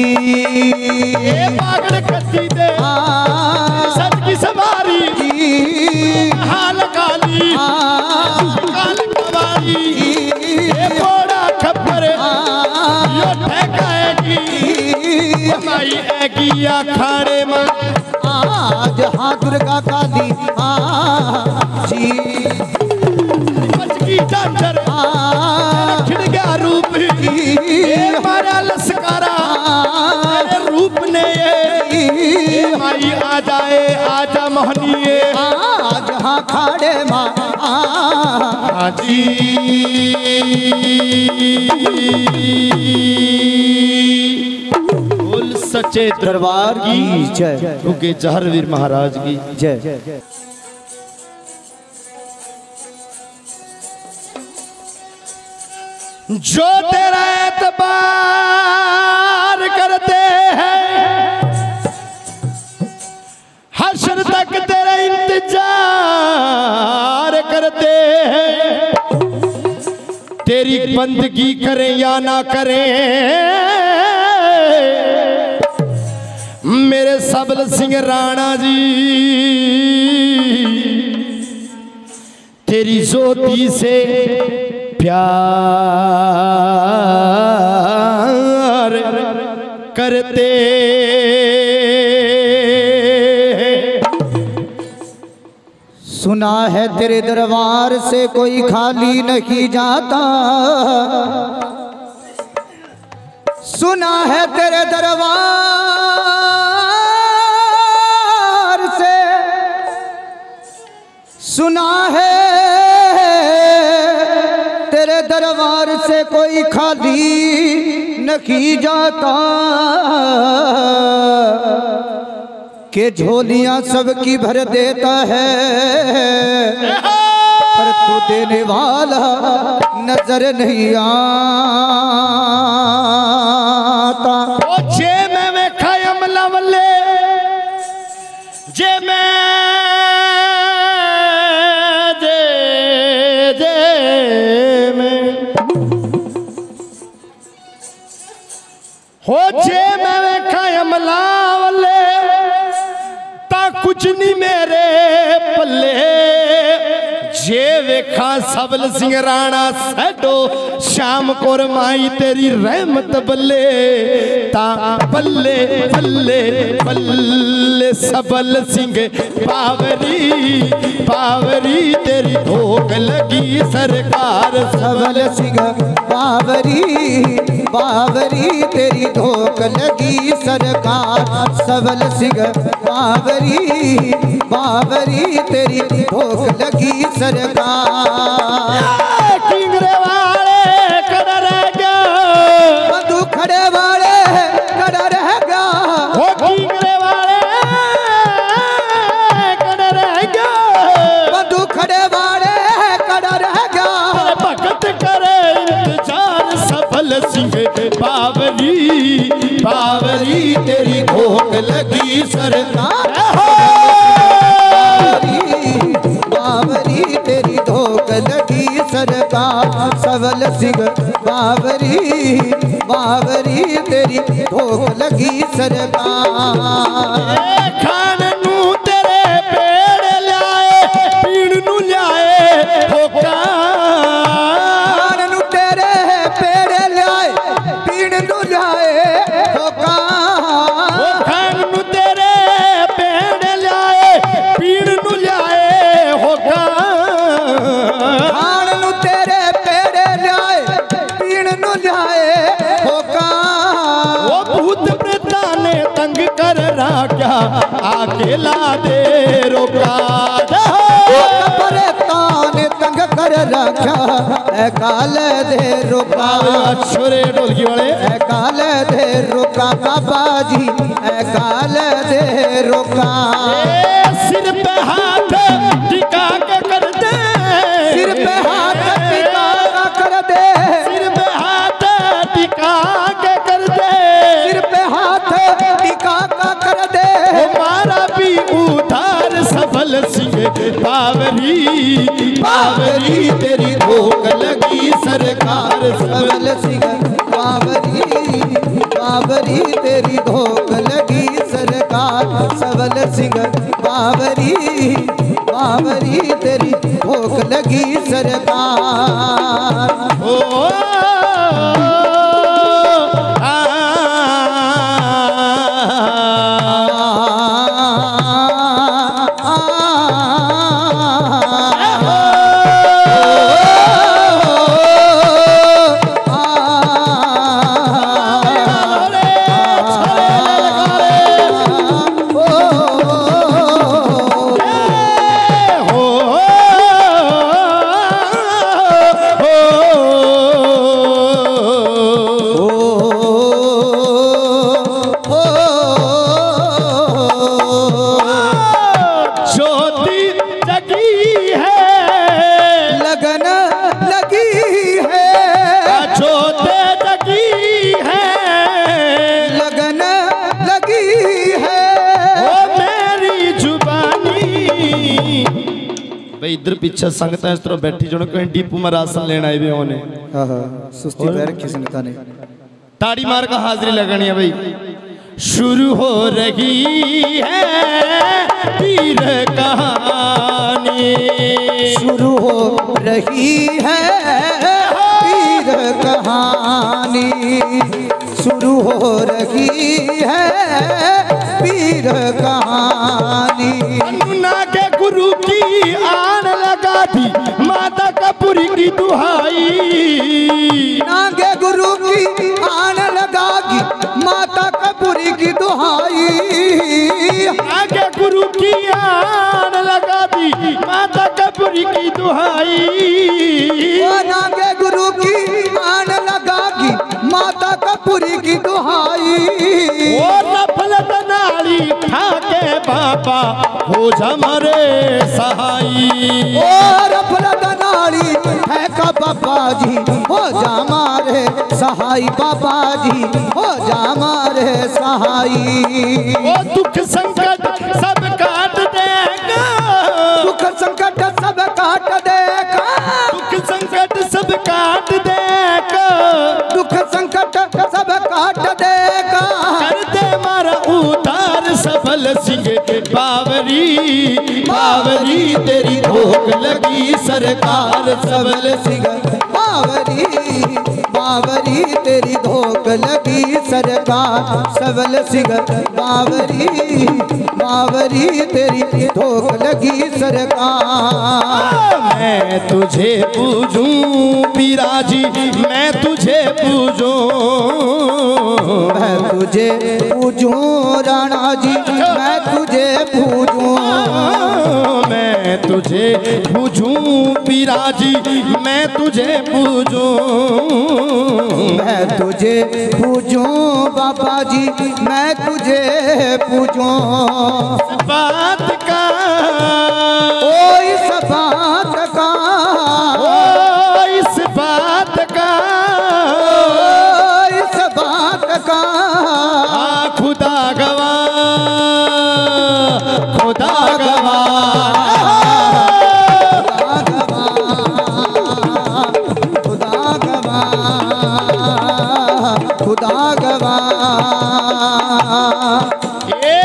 ये बागड़ कसी दे सच की सवारी जी। हाल काली काल कवारी। ये घोड़ा खप्पर माई एगिया खाड़े माँ। आज हाँ दुर्गा काली जी। बचकी चंदर खिड़ गया रूप मारा लस्कारा रूप ने। माई आ जाए राजी। बोल सच्चे दरबार की जय, उनके जाहरवीर महाराज की जय। जो तेरा एतबार करते हैं, हश्र तक तेरा इंतजार करते हैं, तेरी बंदगी करें या ना करें मेरे सबल सिंह राणा जी, तेरी ज्योति से प्यार करते। सुना है तेरे दरबार से कोई खाली नहीं जाता, सुना है तेरे दरबार से, सुना है तेरे दरबार से कोई खाली नहीं जाता, के झोलियां सबकी भर देता है पर तू देने वाला नजर नहीं आता। ओ जेब में खयम लवले, जेब हो जे मैं कायम लावले ता कुछ नहीं मेरे पल्ले। जे वेखा सबल सिंह राणा सैडो शाम को माई तेरी रहमत बल्ले ता बल्ले बल्ले बल्ले। सबल सिंह पावरी पावरी तेरी भोग लगी सरकार, सबल सिंह पावरी पावरी तेरी भोग लगी सरकार, सबल सिंह पावरी पावरी तेरी भोग लगी सरकार। किंगरे वाले खड़ा रह गया, मधु खड़े वाले खड़ा रह गया, वो किंगरे वाले खड़ा रह गया, मधु खड़े वाले खड़ा रह गया। भगत करे इंतजार सबल सिंह पावरी पावरी तेरी भोग लगी सरकार, तेरी धोख लगी सरकार, सबल सिंह बावरी बावरी तेरी धोख लगी सरकार। खान नू तेरे पेड़ लाए पीड़ नू लाए धोखा, खान नू तेरे पेड़ लाए पीड़ नू लाए धोखा, खान नू तेरे पेड़ लाए पीड़ नू लाए होका, खान नू तेरे पेड़े लाए पीण नू लाए होका। वो भूत प्रेता ने तंग कर राख्या आके ला दे रोका, प्रेता ने तंग कर राख्या काले दे रोका, छोरे ढोलकी वाले काले दे रोका, बाबा जी काले दे रोका। सिर पे हाथ टिका के कर दे, सिर पे हाथ टिका कर दे, सिर पे हाथ टिका के कर दे, सिर पे हाथ टिका कर दे। हमारा भी उधार सबल सिंह पावरी पावरी तेरी भोग लगी सरकार, सबल सिंह पावरी पावरी तेरी भोग लगी सरकार, सबल सिंह पावरी बावरी तेरी भोग लगी सरकार। ओ इधर पीछे संगत इस तरह बैठी जो कहीं डीपू में राशन लेना आए भी होने सुस्ती पैर किसी नेता ने ताड़ी मार का हाजिरी लगानी है भाई। शुरू हो रही है पीर कहानी, शुरू हो रही है पीर कहानी, शुरू हो रही है पीर कहानी। अनुना के गुरु की आन लगा दी माता कपूरी की दुहाई, ना के गुरु की आन लगा दी माता कपूरी की दुहाई, ना के गुरु की आन लगा दी माता कपूरी की दुहाई, ना के गुरु की आन लगा दी माता कपूरी की दुहाई। ओ नफलत नाली ठाके बाबा हो जमरे सहाई, ओ नफलत नाली ठाके बाबा जी हो जमारे सहाई, बाबा जी हो जमारे सहाई। ओ दुख संकट सब काट देगा, दुख संकट सब काट देगा, दुख संकट सब काट देगा, दुख संकट सब काट देगा। करते मारा उतार सबल सिंह बावरी, बावरी तेरी भोग लगी सरकार, सबल सिंह बावरी, बावरी तेरी भोग लगी सरकार, सबल सिंह बावरी, बावरी तेरी भोग लगी सरकार। मैं तुझे पूजूं पीरा जी, मैं तुझे पूजूं, मैं तुझे पूजूं राणा जी, मैं तुझे पूजूं, मैं तुझे पूजूं पीरा जी, मैं तुझे पूजूं, मैं तुझे पूजूं बाबा जी, मैं तुझे पूजूं। बात का ओ इस बात का, ओ इस बात का, ओ इस बात का, खुदा गवाह, खुदा गवाह, खुदा गवाह, खुदा गवाह। ये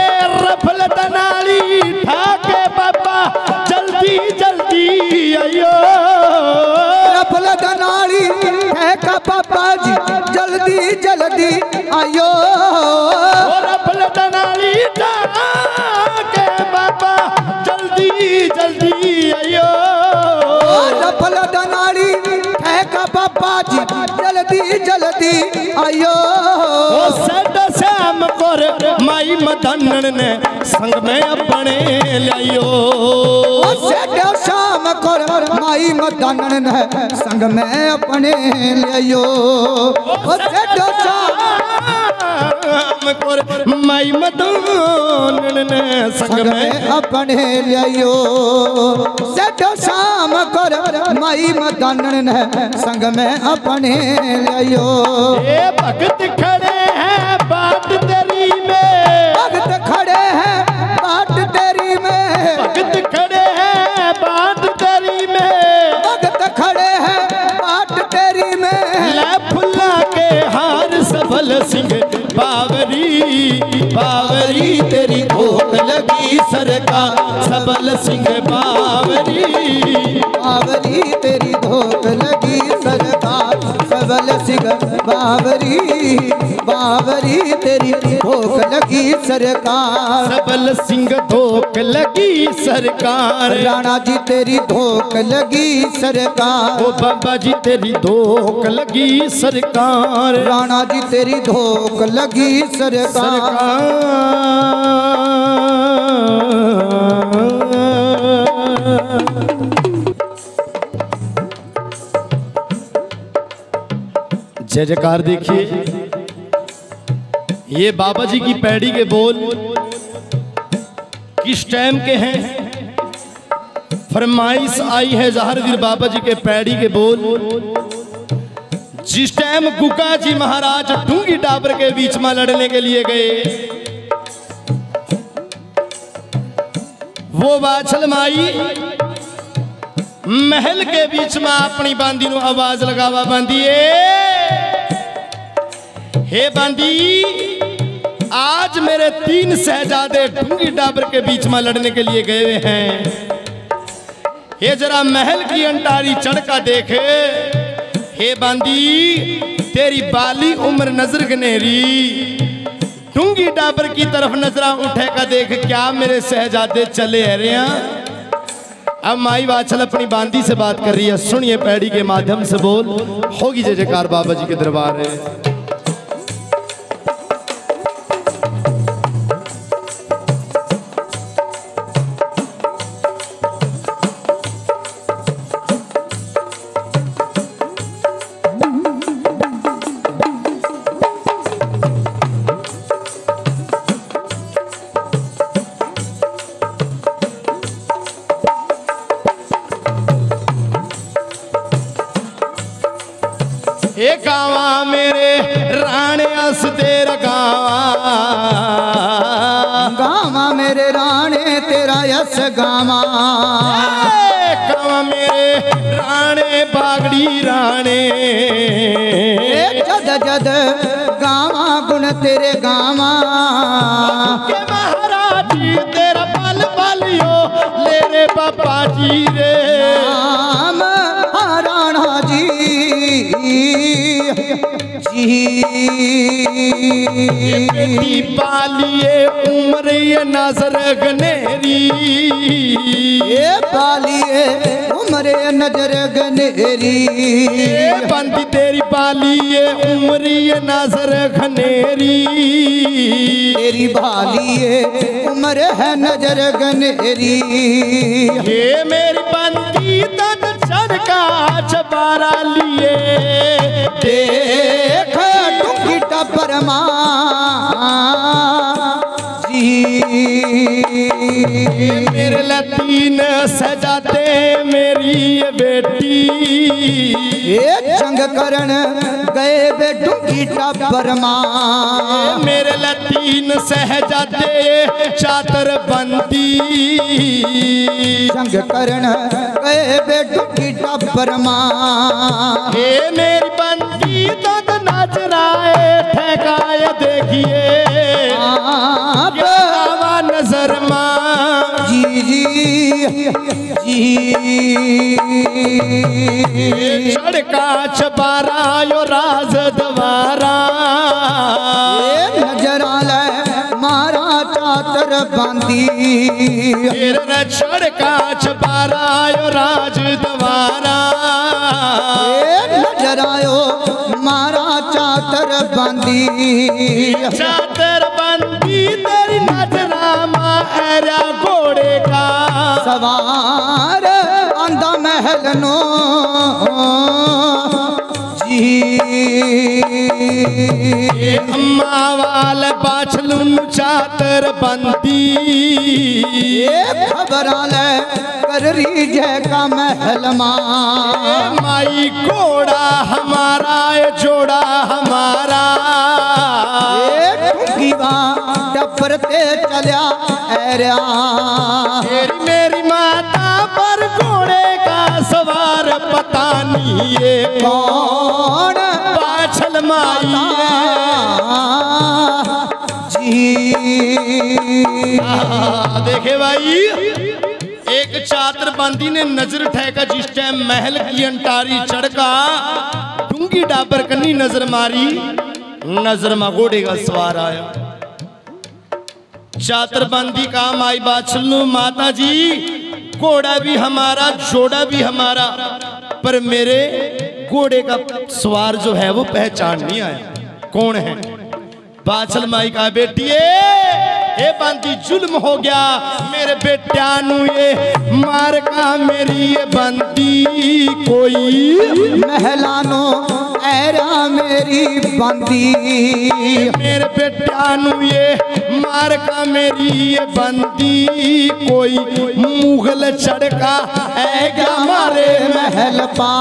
रफलत नाली ठाके बाबा जल्दी जल्दी आयो, रफलत नाली ठाके बाबा जी जल्दी जल्दी आयो, रफलत नाली ठाके बाबा जल्दी जल्दी आयो, रफलत नाली ठाके बाबा जी जल्दी जल्दी आयो। सदा श्याम कर माई मदनन ने संग में अपने लियो, सदा श्याम कर माई मदनन ने संग में अपने लियो, सदा श्याम कर माई मदनन ने संग में अपने लियो, सदा श्याम कर माई मदनन ने संग में अपने लियो। भगत खड़े हैं बाट तेरी में, भगत खड़े हैं बाट तेरी में, भगत खड़े हैं बाट तेरी में, भगत खड़े हैं बाट तेरी में। ले फुला के हार सबल सिंह बावरी, बावरी तेरी भोग लगी सरकार, सबल सिंह बावरी, बावरी तेरी भोग लगी सरकार, सबल सिंह बावरी, बावरी तेरी धोख लगी सरकार, सबल सिंह धोख लगी सरकार, राणा जी तेरी धोख लगी सरकार, ओ बाबा जी तेरी धोख लगी सरकार, राणा जी तेरी धोख लगी सरकार। जय जयकार देखिए, ये बाबा जी की पैड़ी के बोल किस टाइम के हैं। फरमाइश आई है जाहरवीर बाबा जी के पैड़ी के बोल जिस टाइम गुगा जी महाराज ढूंगी डाबर के बीच में लड़ने के लिए गए, वो वाछल माई महल के बीच में अपनी बांदी नु आवाज लगावा बांदी हे बांदी, आज मेरे तीन शहजादे ढूंगी डाबर के बीच में लड़ने के लिए गए हैं। ये जरा महल की अंटारी चढ़का देखे। हे बांदी, तेरी बाली उम्र नजर गनेरी ढूंगी डाबर की तरफ नजरा उठे का देख, क्या मेरे शहजादे चले अरे यहाँ। अब माई वाचल अपनी बांदी से बात कर रही है, सुनिए पैड़ी के माध्यम से बोल होगी जय जयकार बाबा जी के दरबार है। गावा गावा मेरे राणे बागड़ी राणे जद जद गावा गुण तेरे गावा के महाराज तेरा पल पलियो ले रे पापा जी रे राम राणा जी जी पालिए उम्र ये नजर गनेरी ये पालिए उम्र नजर गनेरी बंदी तेरी पालिए उम्र ये नजर घनेरी तेरी पालिए उम्र है नजर गनेरी ये मेरी बंदी तन चर का छपारा लिए देख टूंगी टपरमा मेरे लतीन सजाते मेरी ये बेटी ये चंग करण गए बेटू की टबरमा मेरे लतीन सहजाते चादर बनती चंग करण गए बेटू की टबरमा हे मेरी बनती तो नजराए ठेकाए देखिए नजर माँ जी जी जी चढ़का छपारा यो राज द्वारा नजर आले मारा चादर बांधी चढ़का छपारा यो राज द्वारा नजर आयो मारा चादर बांधी चादर बांधी तेरी मेरा घोड़े का सवार आंदा महल नो जी अम्मा वाल बाछलू चातर बंदी खबर आले कर रही जय का महल माई घोड़ा हमारा जोड़ा हमारा परते चलिया एरिया मेरी माता पर घोड़े का सवार पता नहीं ये कौन पाछल माया जी देखे भाई एक चादर बांदी ने नजर ठेका जिस टाइम महल की अंटारी चढ़का ढूंगी डाबर कनी नजर मारी नजर में घोड़े का सवार आया चातरबंदी का माई बाछलू माता जी घोड़ा भी हमारा जोड़ा भी हमारा पर मेरे घोड़े का सवार जो है वो पहचान नहीं आया कौन है। बाछल माई का बेटी ए बांदी जुल्म हो गया मेरे बेटा नू ये मार का मेरी ये बांदी कोई महलानो ऐरा मेरी बांदी मेरे बेटा नू ये मार का मेरी ये बांदी कोई मुगल चढ़का ऐगा मारे महल पा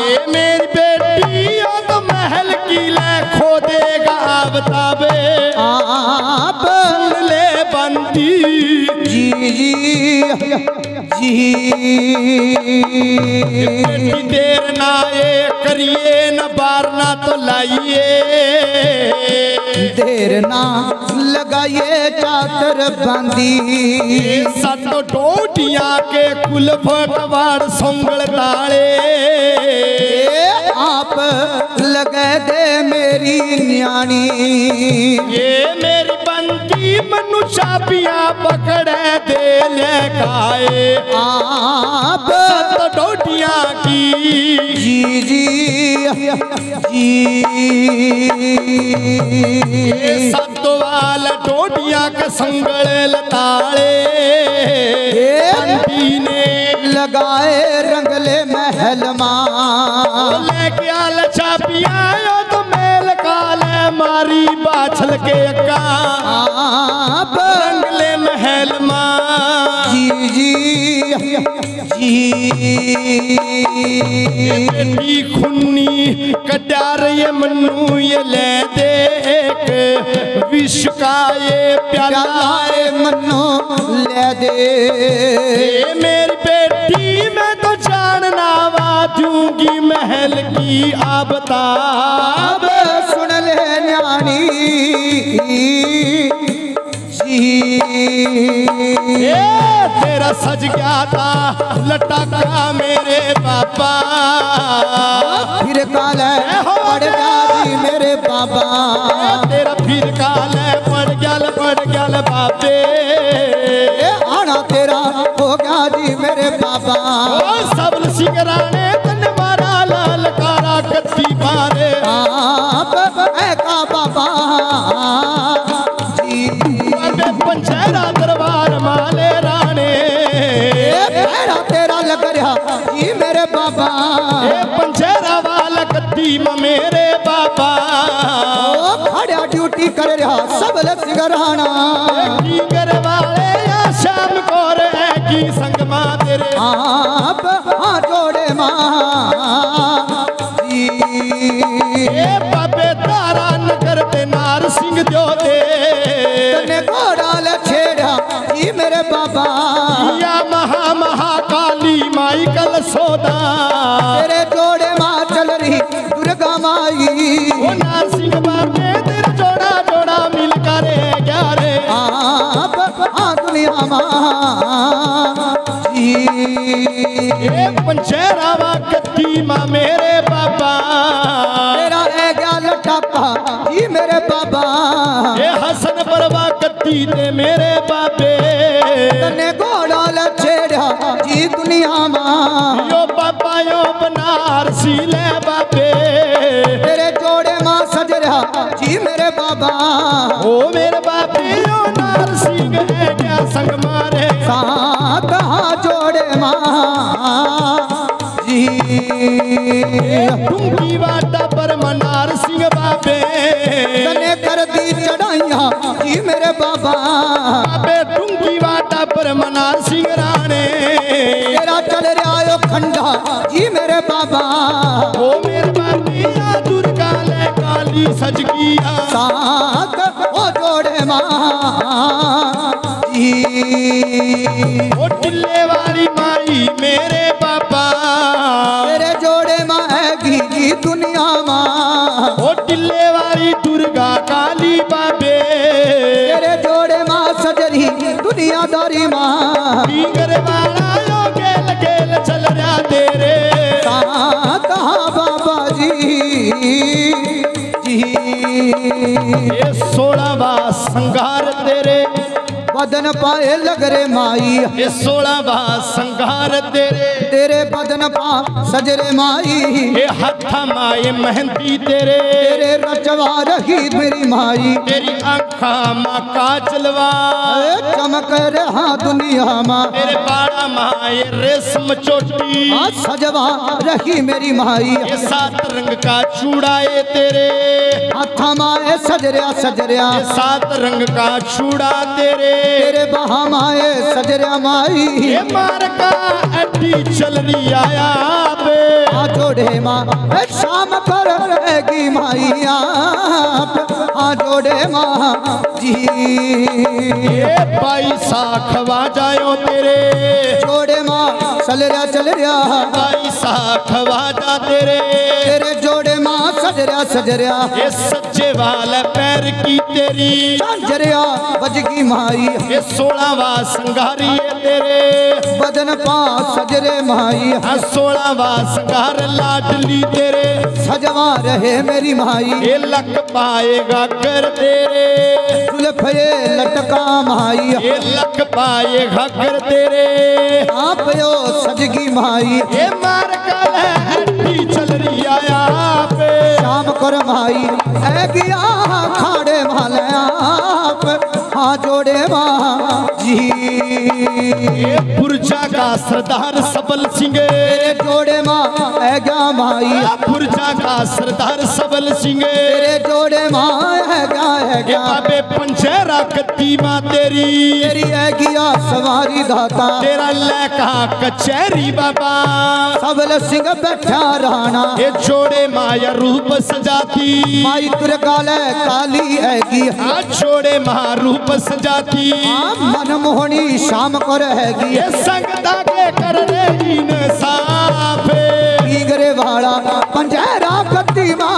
ये मेरी बेटी तो महल किला खो देगा बताबे आप ले बनती जी जी जी देर ना ये करिए न बारना तो लाइए, देर ना लगाइए चादर बांधी, सत डोटिया के कुल फटवार संगल डाले, आप लगा दे मेरी न्याणी, ये मेरी बंदी मनुष्य पिया पकड़े दे ले खाए, आप तो डोटिया की जी जी जी, सब तो वाल डोटिया के संगल लताड़े ने लगाए रंगले महल मां, क्या लचा पिया तो मेल काले मारी बाछल के का रंगले महल मां जी जी जी, खुन्नी कटार ये मनु ये ले दे विश्व का ये प्याला ये मनु ले दे, मेरी बेटी मैं तो जानना वाजूंगी महल की आबता, अब सुन ले न्याणी जी, तेरा सज गया था लटका मेरे बाबा, फिर काल पड़ गया मेरे बाबा, तेरा फिर काल पड़ गया बाबे, आना तेरा हो गया जी मेरे बाबा, सबल सिंह राणे तन मारा लाल कारा कत्ती मारे, का बाबा पंजहरा दरबार माले राणे, पैरा तेरा लग रहा जी मेरे बाबा, पंजहरा वाला गद्दी मेरे बाबा, खड़ा ड्यूटी कर रहा सबल सिंह राणा, कर वाले या शाम को है की संग मां तेरे, आप हाँ जोड़े मां जी, बाबे तारा नगर ते नारसिंह जो दे घोड़ा छेड़ा जी मेरे बाबा, या महा महाकाली माई कल सोदा, तेरे जोड़े माँ चल रही दुर्गा माई, वो नारसिंह बाबे तेरा जोड़ा जोड़ा मिल करे ग्यारे, आप हाँ दुनिया माँ जी, पंचेरा वाकती माँ मेरे बाबा, तेरा है ग्या लटापा जी मेरे बाबा, हसन परवा दे मेरे बाबे, तने घोड़ा लछेड़ा जी दुनिया मां, यो बाबा यो बनारसी ले बाबे, तेरे जोड़े मां सजरा जी मेरे बाबा, ओ मेरे बाबे यो नारसिंह है क्या संग मारे, साथ हां जोड़े मां जी, तुमकी वाटा पर नारसिंह बाबे, तने कर दी चढ़ाइया जी मेरे बाबा, बाबे डूंगी वाटा पर नारसिंह राणे, तेरा चल रहा यो खंडा जी मेरे बाबा, ओ मेरे बाबी या दुर्गा ले काली सजगिया, साथ ओ जोड़े माँ जी, ओ टिल्ले वाली माई मेरे बाबा, तेरे जोड़े माँ है जी दुनिया माँ, ओ टिल्ले वाली दुर्गा काली बाबे, तेरे जोड़े माँ सजरी दुनियादारी माँ, पीकर वाला यो गेल गेल चल रहा तेरे, कहा बाबा जी जी, ये 16वां संघार तेरे बदन पाए लग रे माई, ये 16वां संघार तेरे, तेरे बदन पा सजरे माई, ये हथा माए मेहंदी तेरे, तेरे रचवा रही मेरी माई, तेरी आँखा माँ का चलवा चमक रहा दुनिया माँ, तेरे बाड़ा माए रेशम चोटी सजवा रही मेरी माई, ये 7 रंग का चूड़ा ये तेरे हथा माए सजरिया सजरिया, 7 रंग का चूड़ा तेरे, तेरे बहा माए सजरिया माई, ये मार का अड्डी चल रही आया पे, जोड़े माँ शाम कर रहेगी माई, आप आ जोड़े माँ जी, ये पैसा खवा जायो तेरे जोड़े माँ चल रहा पैसा खवा जा तेरे तेरे जोड़े माँ सजरिया ये सच्चे वाले पैर की तेरी झंझरिया बजगी माई ये 16वां संगारी है तेरे बदन पास सजरे माई है 16वां संगार लाडली तेरे सजवा रहे मेरी माई ये लग पाएगा कर तेरे जुल्फे लटका माई ये लग पाएगा कर तेरे आप यो सजगी माई ये मार काल हड्डी चल रही आया पे शाम कर माई ऐ गिया खाड़े माले आप हाँ जोड़े माँ जी ये पुरजा का सरदार सबल सिंह जोड़े माँ ऐ गा माई पुरजा का सरदार सबल सिंह तेरे जोड़े माँ है गा बाबे पंजेरा गद्दी माँ तेरी तेरी है गिया सवारी दाता तेरा लैका कचहरी बाबा सबल सिंह बैठा राणा ये जोड़े माया रूप सजाती माई तुर काले काली है गिया जोड़े माँ रूप सजाती मनमोहनी शाम को रहेगी ये संगदा के कर दीन साफे गरे वाला पंजहरा गद्दी माँ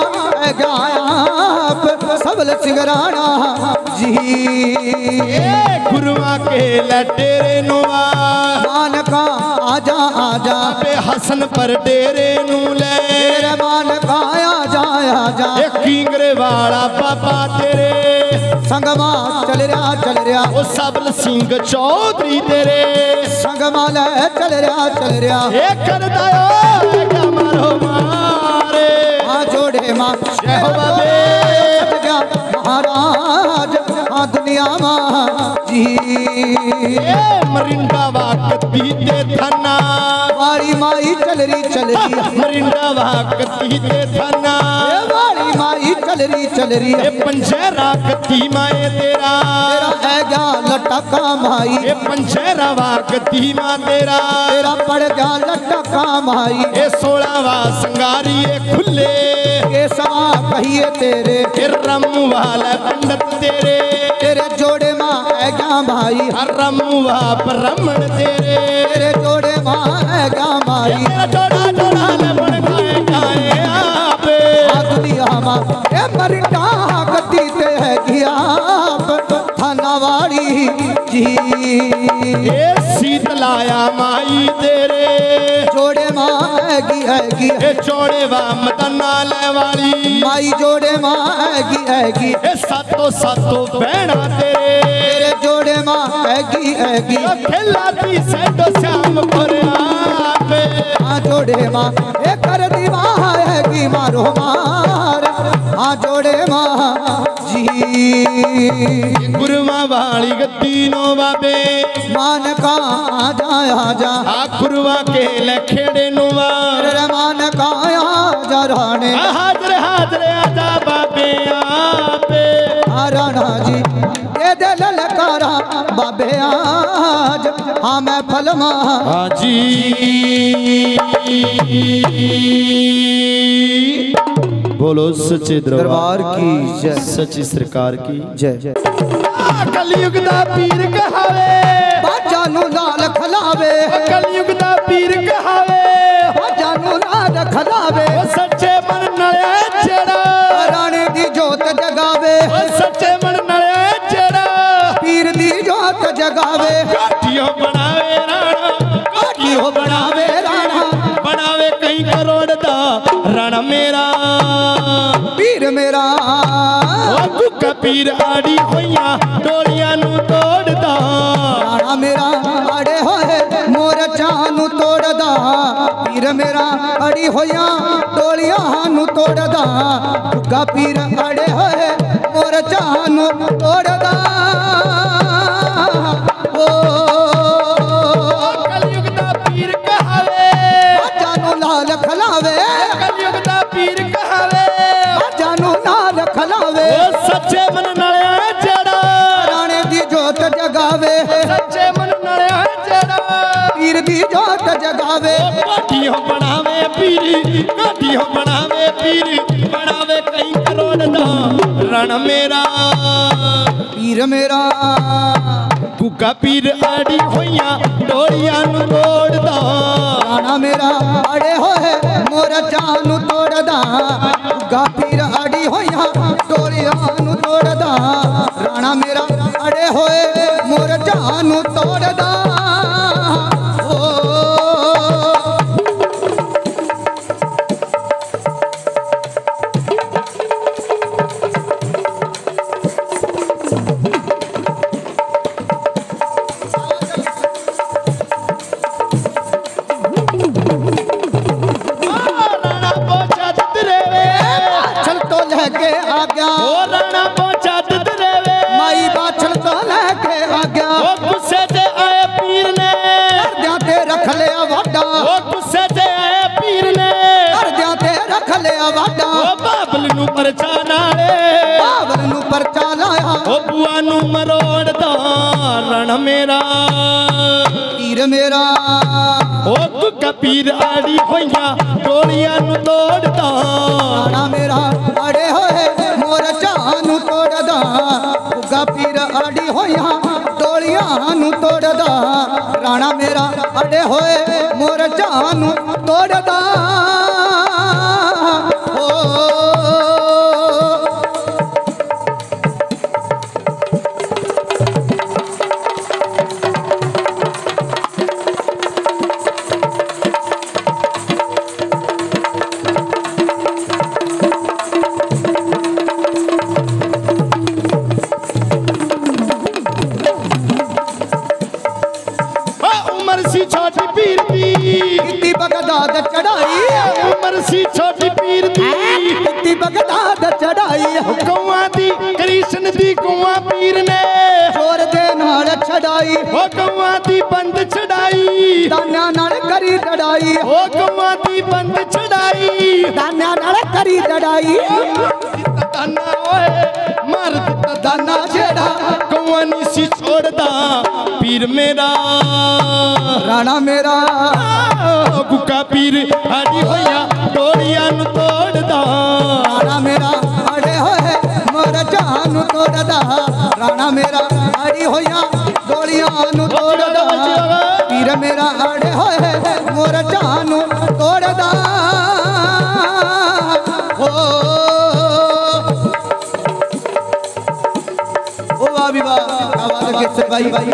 सबल सिंह राणा जी गुरुआ के लटेरे नुआ मानका आजा आजा पे हसन पर डेरे नू ले मानका आजा आजा किंगरे वाला पापा तेरे संगमा चल रहा वो सबल सिंह चौधरी तेरे संगमा चल रहा ये कर दायो क्या मारो मारे हाँ जोड़े माँ शहबाबे महाराज हाँ दुनिया माँ जी ये मरिंदा वाकती दे थाना वाली माई चल रही मरिंदा वाकती दे थाना माई चल रही है पंजहरा गद्दी माए तेरा तेरा है गया लटका माई ये पंजहरा गद्दी माँ तेरा तेरा पड़ गया लटका माई ये 16वां संगारी ये खुले ये सवा कहिए तेरे फिर रम वाला पंडित तेरे तेरे जोड़े माँ है गया भाई हर रम वा ब्रह्मण तेरे तेरे जोड़े माँ है गया माई जोड़ा जोड़ा ए मरिंदा गद्दी ते है गिया थानावाड़ी जी ए शीतलाया माई तेरे जोड़े माँ हैगी ए जोड़े वा मतना ले वाली माई जोड़े माँ हैगी ए सातो सातो बहना तेरे तेरे जोड़े माँ हैगी खिलाती सैडो श्याम पर आपे हाँ जोड़े माँ ए कर दी माँ हैगी मारो मार हाँ जोड़े माँ जी गुरुमा वाली गद्दी नो बाबे मान का आजा गुरुआ के लखेड़े नो मान का आजा राणे हाजरे आजा बाबे आपे हाँ राणा जी ये दे ललकारा बाबे आज हाँ मैं फलमा जी बोलो सच्चे दरबार की जय सच्ची सरकार की जय। कलयुग दा पीर कहावे बाजा नू लाल खलावे कलयुग दा पीर कहावे बाजा नू लाल खलावे सच्चे मन नले चेड़ा राणे दी जोत जगावे सच्चे मन नले चेड़ा पीर दी जोत जगावे काठियों बनावे राणा काठियों बनावे राणा बनावे कई करोड़ दा राणा मेरा पीर मेरा गुगा पीर आड़ी होइया डोलिया नू तोड़दा राणा मेरा आड़े होए मोर चानू तोड़दा पीर मेरा आड़ी होइया डोलिया नू तोड़दा गुगा पीर आड़े होए मोर चानू तोड़दा ओ कलयुग दा पीर कहावे चानू लाल खलावे कलयुग दा पीर कहावे खलावे सच्चे मन नलिया जड़ा राणे दी जोत जगावे सच्चे मन नलिया जड़ा पीर दी जोत जगावे काठियों बनावे पीरी बनावे कई करोड़ दा रण मेरा पीर मेरा गुगा पीर अड़ी होइया डोलिया नु तोड़दा राणा मेरा अड़े होए मोरा चानू तोड़दा गुगा पीर अड़ी होइया डोलिया नु तोड़दा राणा मेरा अड़े होए मोरा चानू तोड़दा पीर आड़ी होइया डोलिया नु तोड़दा राणा मेरा अड़े होए मोरा चानू तोड़दा गुगा पीर आड़ी होइया डोलिया नु तोड़दा राणा मेरा अड़े होए मोरा चानू तोड़दा पीर मेरा राणा मेरा गुगा पीर आड़ी होया डोलिया नु तोड़दा राणा मेरा अड़े होए मोरा चानू तोड़दा राणा मेरा आड़ी होया डोलिया नु तोड़दा पीर मेरा अड़े होए मोरा चानू तोड़दा ओ वाह भी वाह भाई भाई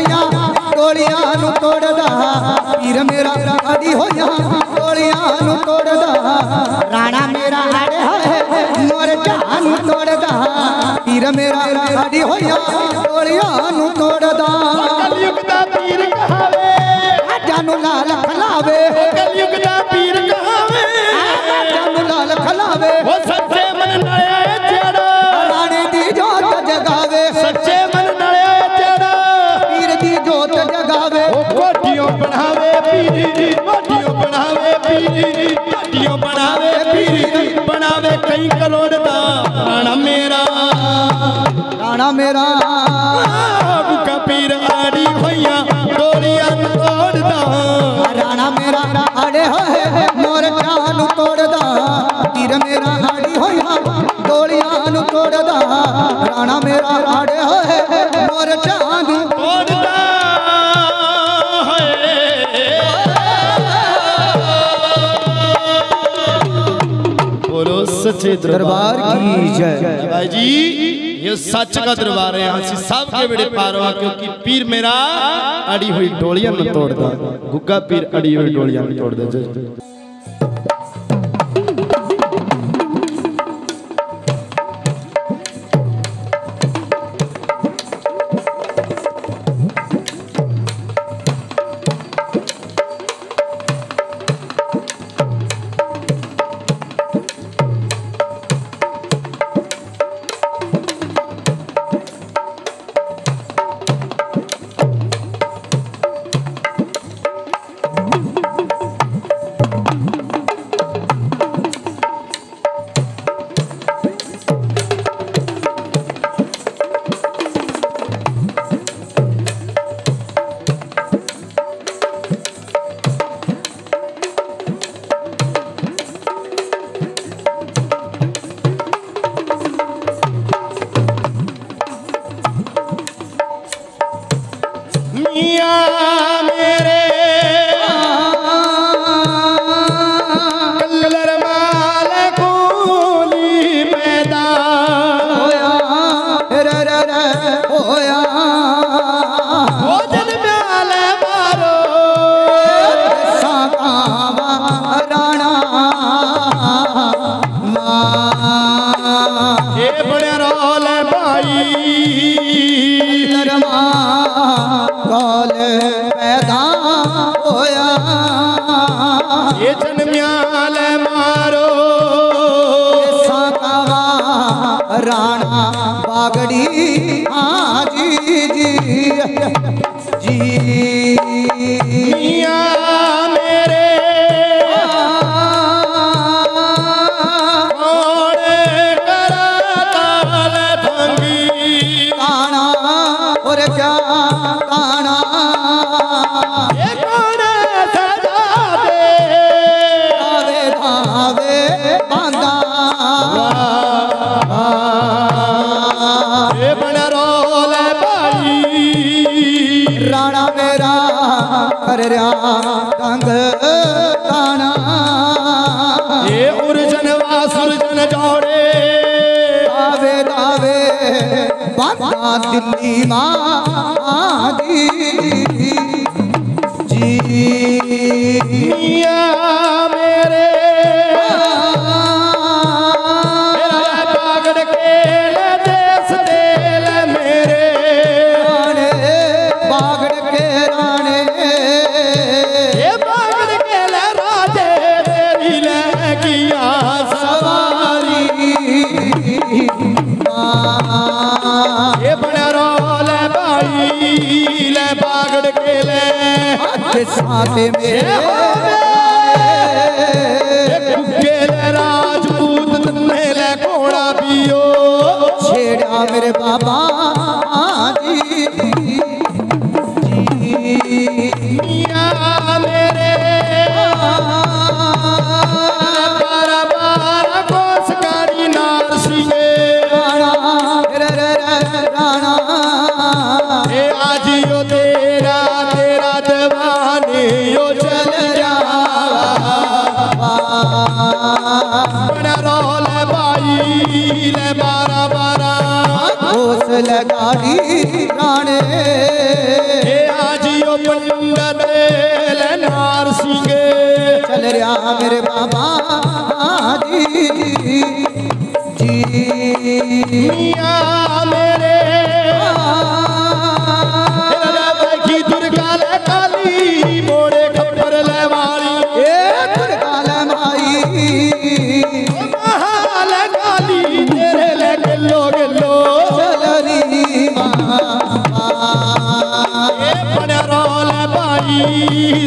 होया गोलियां तोड़दा पीर मेरा आदि हो यहाँ गोलियाँ नु तोड़दा राणा मेरा आड़े है मोर जान तोड़दा पीर मेरा आदि हो यहाँ गोलियाँ नु तोड़दा कलयुग दा पीर कहावे जानू लाल खलावे कलयुग दा पीर कहावे जानू लाल खलावे वो सच्चे मन नाया है तेरा राणे दी जोत जगावे सच्चे मन नाया है तेरा पीर दी जोत जगावे वो कोटियों बढ़ावे पीरी कोटियों बढ़ावे पीरी कोटियों बढ़ावे पीरी बनावे कई करोड़ दा राणा मेरा राणा मेरा गुगा पीर आड़ी होया गोलियां तोड़दा राणा मेरा आड़े होए मोर जान तोड़दा पीर मेरा आड़ी होया गोलियां तोड़दा राणा मेरा आड़े होए मोर जान तोड़दा बोलो सच्चे दरबार की जय। भाई जी ये सच का दरबार है यहाँ से सबके बड़े पारवा क्योंकि पीर मेरा अड़ी हुई डोलियां न तोड़ दो गुग्गा पीर अड़ी हुई डोलियां न तोड़ दो। उस लगारी राणे आजियो पंडा दे नारसिंह चल रहा मेरे बाबा जी मिया मेरे की दुर्गा ले काली मोड़े खबर ले वाली ए दुर्गा ले माई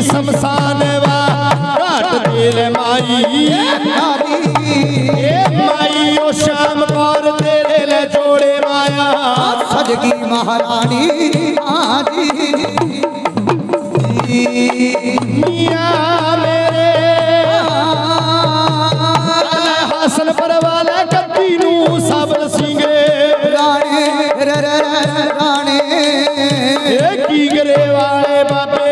शमशान वाट तेरे माई माई ओ शाम पर तेरे ले जोड़े माया सजगी महारानी आदि मिया मेरे हसन पर वाला गद्दी नू सबल सिंह राणे राणे की गरे वाले बाबे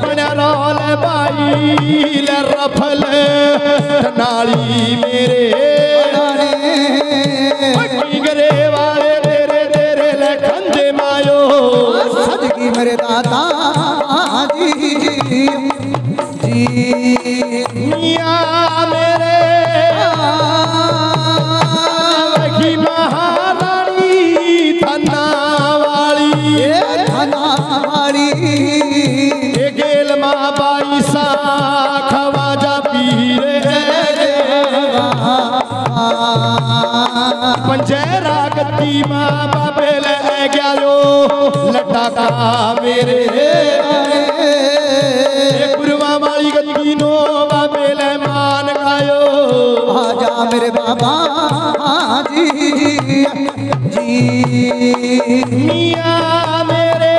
बनरौल भाई ले रफल नाली मेरे गरे वाले तेरे तेरे ले खंजे मायो सदगी मेरे दादा जी मिया मेरे की महारानी धना वाली धना वाली बाईसा खवाजा पीर पंजेरा गद्दी माँ बाबे ले गया जो लटाका मेरे गुरुमा माली गद्दी नो बाबे ले मान खायो आजा मेरे बाबा जी जी मिया मेरे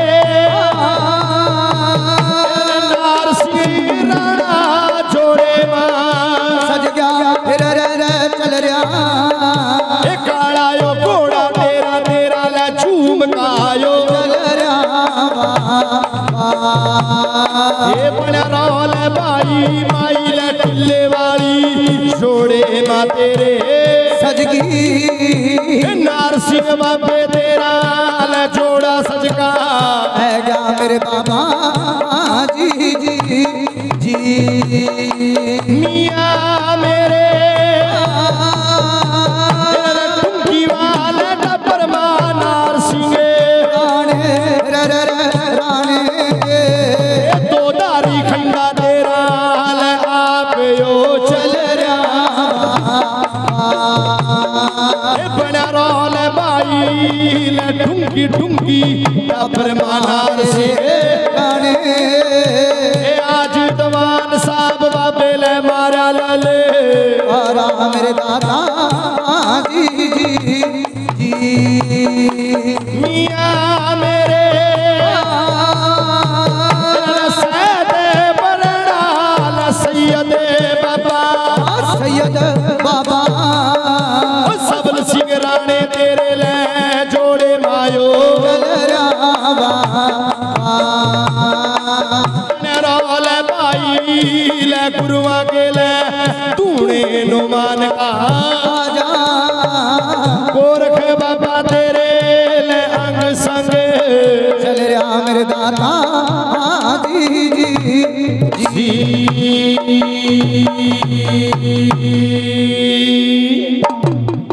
ये बना रौल भाई माई लटिले वाली छोड़े माँ तेरे सजगी नारसिंह बाबे तेरा ल जोड़ा सजगा है क्या मेरे बाबा जी जी जी मिया मेरे ढूंगी ढूंगी परमानार से गाने आज दवान साहब बाबे ले मारा लाले मारा मेरे दादा जी जी जी मिया मेरे सैयद बरड़ा सैयद बाबा सैयद बाबा सबल सिंह राणे तेरे ले गुरुआ के ले तूने नुमान आजा गोरख बाबा तेरे ले अंग संग चल रहा मेरे दादा जी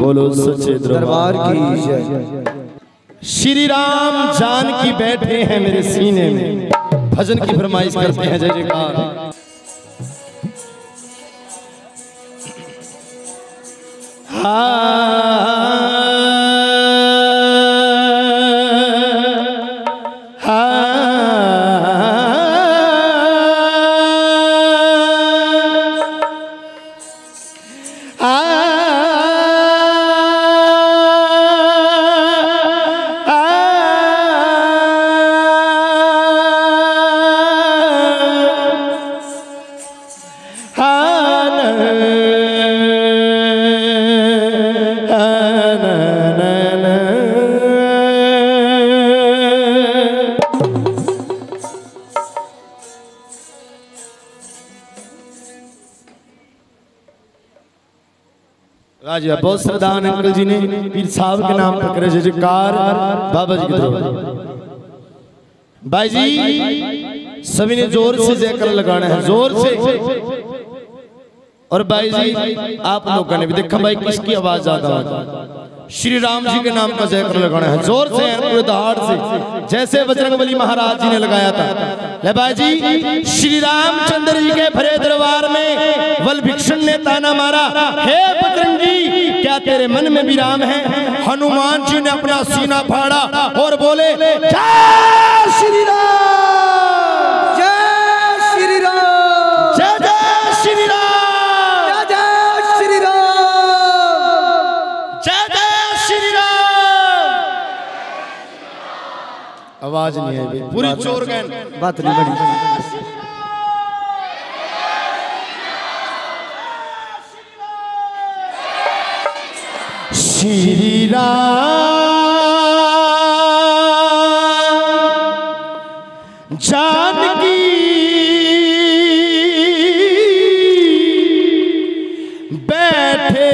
बोलो सच्चे दरबार की श्री राम जान की बैठे हैं मेरे सीने में भजन की फरमाइश करते हैं जय जयकार जी बहुत श्रद्धान अंकल जी ने पीर साहब के नाम पर करे जयकार बाबा जी के। भाई जी सभी ने जोर से जयकार लगाना है, जोर से। और भाई जी आप लोगों ने भी देखा भाई किसकी आवाज ज्यादा है, श्री राम जी के नाम का जयकार लगाना है जोर से, पूरे दहाड़ से, जैसे बजरंगबली महाराज जी ने लगाया था। ले भाई जी श्री रामचंद्र जी के भरे दरबार में वल्लभिक्षण ने ताना मारा, हे बजरंगी क्या तेरे मन में भी राम है। हनुमान जी ने अपना सीना फाड़ा और बोले जय श्री राम, जय श्री राम, जय जय श्री राम, आवाज नहीं है पूरी चोर बात नहीं बनी। श्री राम जानकी बैठे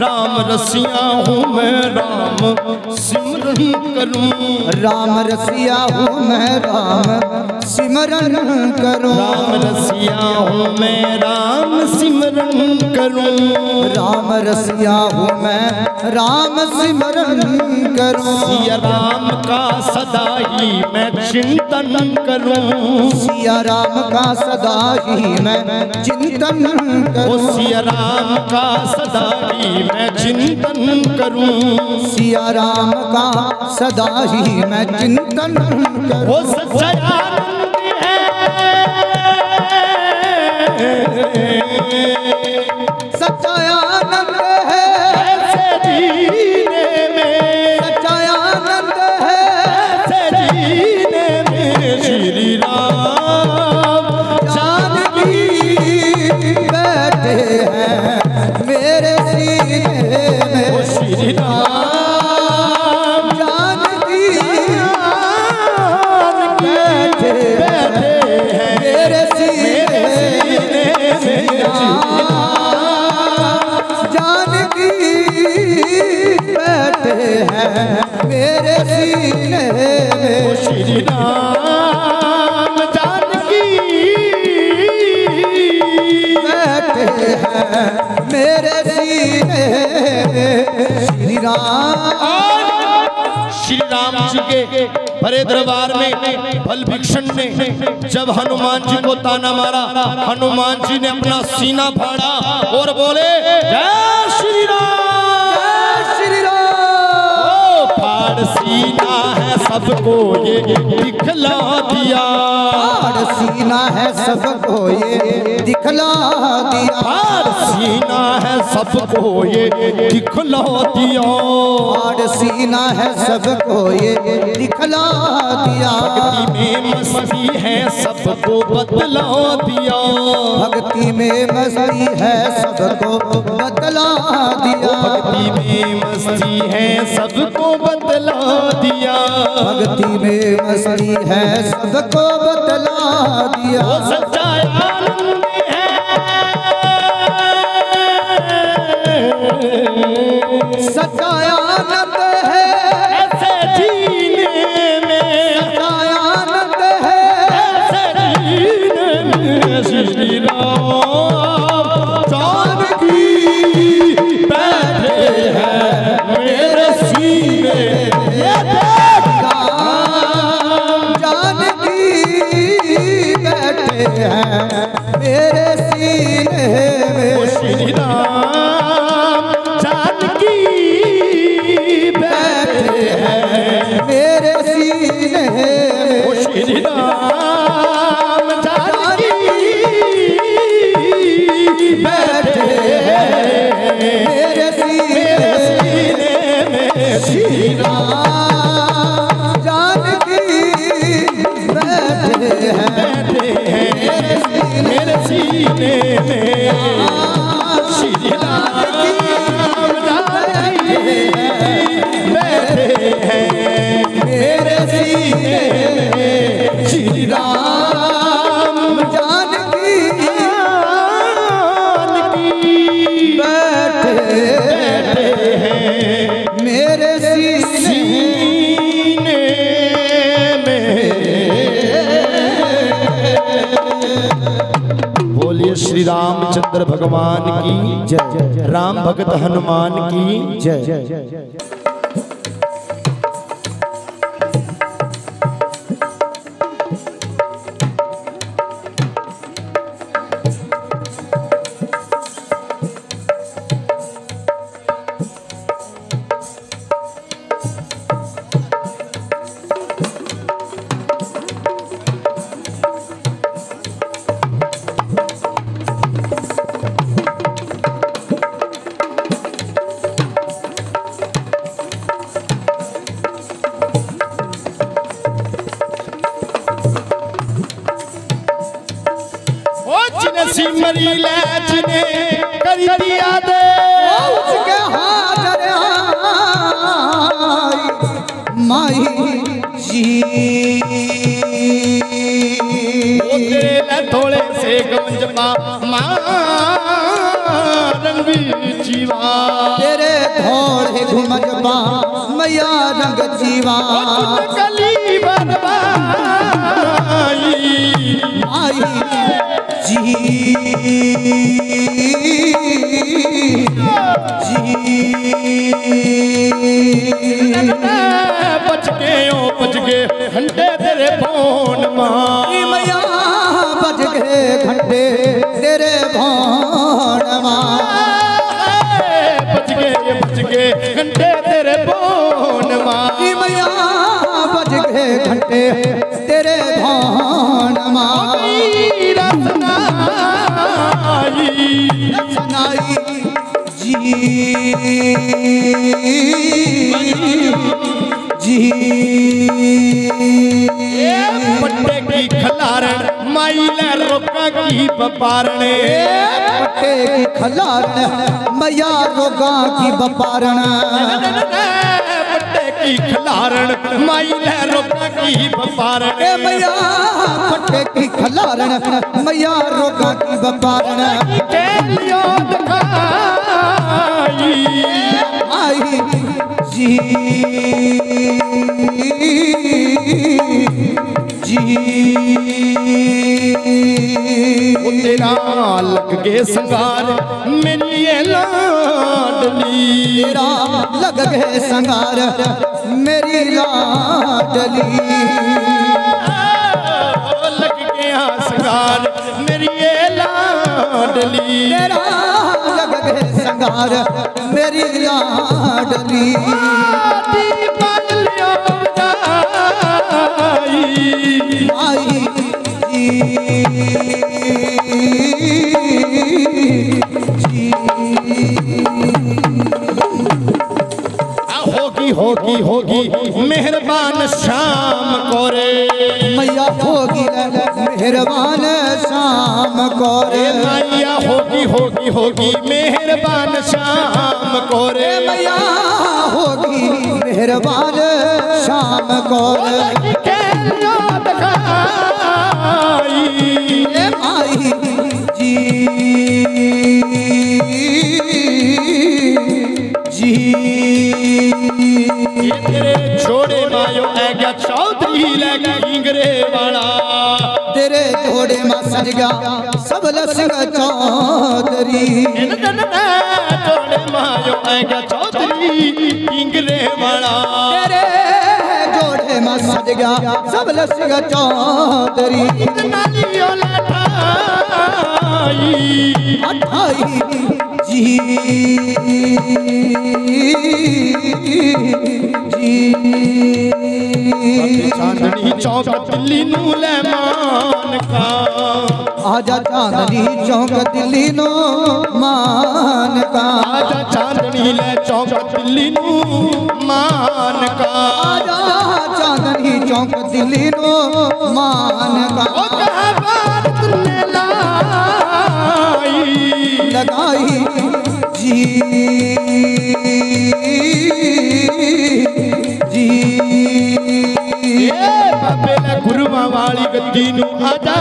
राम रसिया हूँ मैं राम सिमरन करूँ, राम रसिया हूँ मैं राम सिमरन करूँ, राम रसिया हूँ मैं राम सिमरन करूँ, राम रसिया हूँ मैं राम सिमरन करूँ, सिया राम का सदा ही मैं चिंतन करूँ, सिया राम का सदा ही मैं चिंतन करूँ, सिया राम का सदा ही मैं चिंतन करूँ, सिया राम का सदा ही मैं चिंतन करूँ, ओ सच्चा आनंद है, सच्चा आनंद है ऐसे जीने में, सच्चा आनंद है ऐसे जीने में, श्री राम चांद भी बैठे हैं मेरे सीने में, ओ श्री राम मेरे सीने में, ओ श्री राम जानकी बैठे हैं मेरे सीने में, श्री राम। श्री राम जी के भरे दरबार में भलभिक्षण ने जब हनुमान जी को ताना मारा, हनुमान जी ने अपना सीना फाड़ा और बोले जय श्री राम। सीना है सबको ये दिखला दिया, सीना है सबको ये दिखला दिया, सीना है सबको ये दिखला दिया, सीना है सबको ये दिखला दिया, भक्ति में मस्ती है सबको बदला दिया, भक्ति में मस्ती है सबको बदला दिया, भक्ति में मस्ती है सबको बदला दिया, भक्ति में मस्ती है सबको बदला दिया, सच्चा आनंद है, सच्चा आनंद है ऐसे जीने में, सच्चा आनंद है ऐसे जीने में, श्री राम चांद की बैठे हैं मेरे सीने में, मेरे सीने में, ओ श्री राम जानकी बैठे हैं मेरे सीने में, ओ श्री राम जानकी बैठे हैं मेरे सीने में, श्री राम मेरे सीने में, श्री राम जानकी बैठे हैं मेरे सीने में, श्री राम जानकी बैठे हैं मेरे सीने में। बोलिए श्री रामचंद्र भगवान की जय, राम भगत हनुमान की जय। तेरे थोड़े घुमत बा मैया रंग जीवा आई जी बच गए घंटे तेरे फोन मैया बच गए घंटे तेरे फोन बच गए घंटे तेरे फोन मैया बच गए घंटे तेरे फोन रसनाई जी पट्टे की खलारण मैया रोगा की बपारणे पट्टे की खलारण मैया रोगा की बपारण पट्टे की खलारण मैया रोगा की बपारण मैया पट्टे की खलारण मैया रोगा की बपारण आई जी तेरा लग गए संगार मेरी लाडली तेरा लग गए संगार मेरी लाडली लग गया संगार मेरी लाडली तेरा लग गए संगार मेरी लाडली होगी होगी मेहरबान शाम को रे मैया होगी मेहरबान शाम को रे मैया होगी होगी होगी मेहरबान शाम को रे मैया होगी मेहरबान शाम को आई जी जी तेरे छोड़े मायो आज्ञा चौधरी लगा इंगरे वाला तेरे छोड़े माँ सजगा सबल सिंह चौधरी छोड़े मायो आज्ञा चौधरी इंगरे वाला तेरे छोड़े माँ सजगा सबल सिंह चौधरी अठाई जी चांदनी चौक दिल्ली नूले मान का आजा चांदनी चौक दिल्ली नो मान का आजा चांदनी ले चौक दिल्ली नू मान का आजा चांदनी चौक दिल्ली नो मान का लगाई जी जी बाबे ने गुरुआ वाली गद्दी नू आजा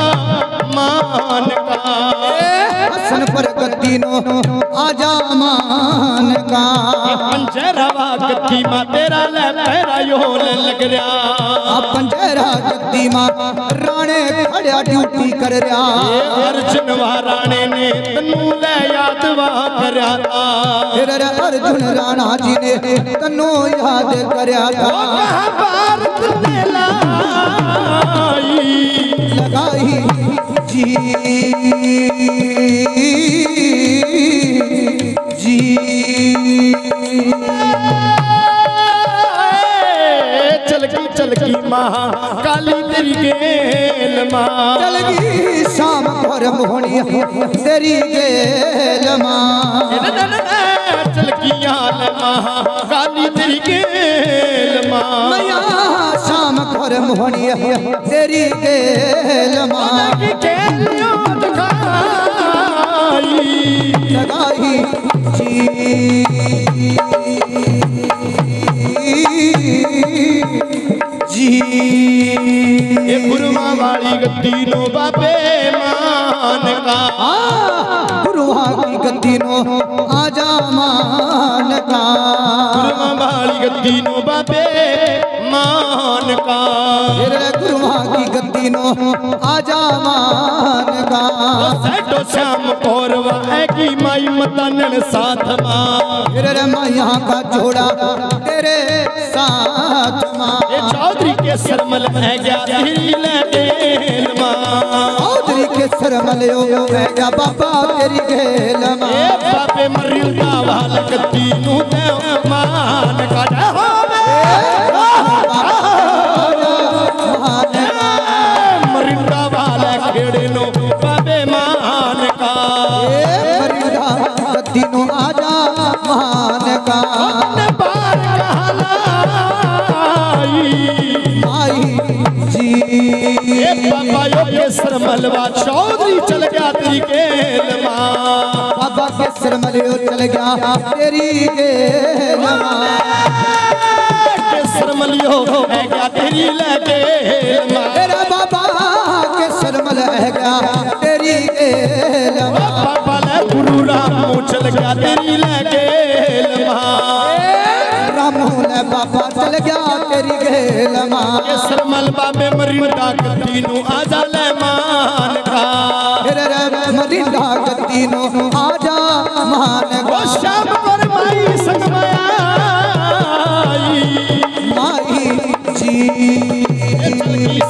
मान का हसन पर गद्दी नू आजा मान का पंजहरा गद्दी मां तेरा ले तेरा यो लग रहा पंजहरा गद्दी मां राणे खड़िया ड्यूटी कर रहा अर्जुन राणे ने तन्नू ले याद वा करया था तेरा अर्जुन राणा जी ने तन्नू याद करया था भारत ने लगाई जी चलगी माँ काली तेरी गेल माँ चलगी शाम भर मोहनिया तेरी गेल माँ चलगी आल माँ काली तेरी गेल माँ मैया शाम भर मोहनिया तेरी गेल माँ लगाई जी जी ये गुरुमा वाली गद्दी नो बाबे मान का गुरुमा की गद्दी नो आजा मान का गुरुमा वाली गद्दी नो बाबे मान का गुरुमा की गद्दी नो आजा मान का सैटो श्याम कोरवा है कि माई मतन साथ मां माया का जोड़ा तेरे साथ मां चौधरी के सरमल है गया चौधरी के सरमल हो गया बाबा तेरी घेल मां बाबे मरियंदा वाला गद्दी नु मान काटा हो मरियंदा वाला खेड़े नो बाबे मान का मरियंदा गद्दी नु आजा मान का बाबा के सरमलवा चौधरी चल गया तेरी गेल मां बाबा के सरमलवा चल गया तेरी गेल मां के सरमलियो है गया तेरी गेल मां तेरा बाबा के सरमल है गया तेरी गेल मां बाबा ले गुरु राम चल गया तेरी गेल मां बाबा चल गया तेरी गेल मां सरमल बाबे मरिंदा गद्दी नु आजा ले मान का मरिंदा गद्दी नु आजा मान का श्याम पर माई संग माई माई जी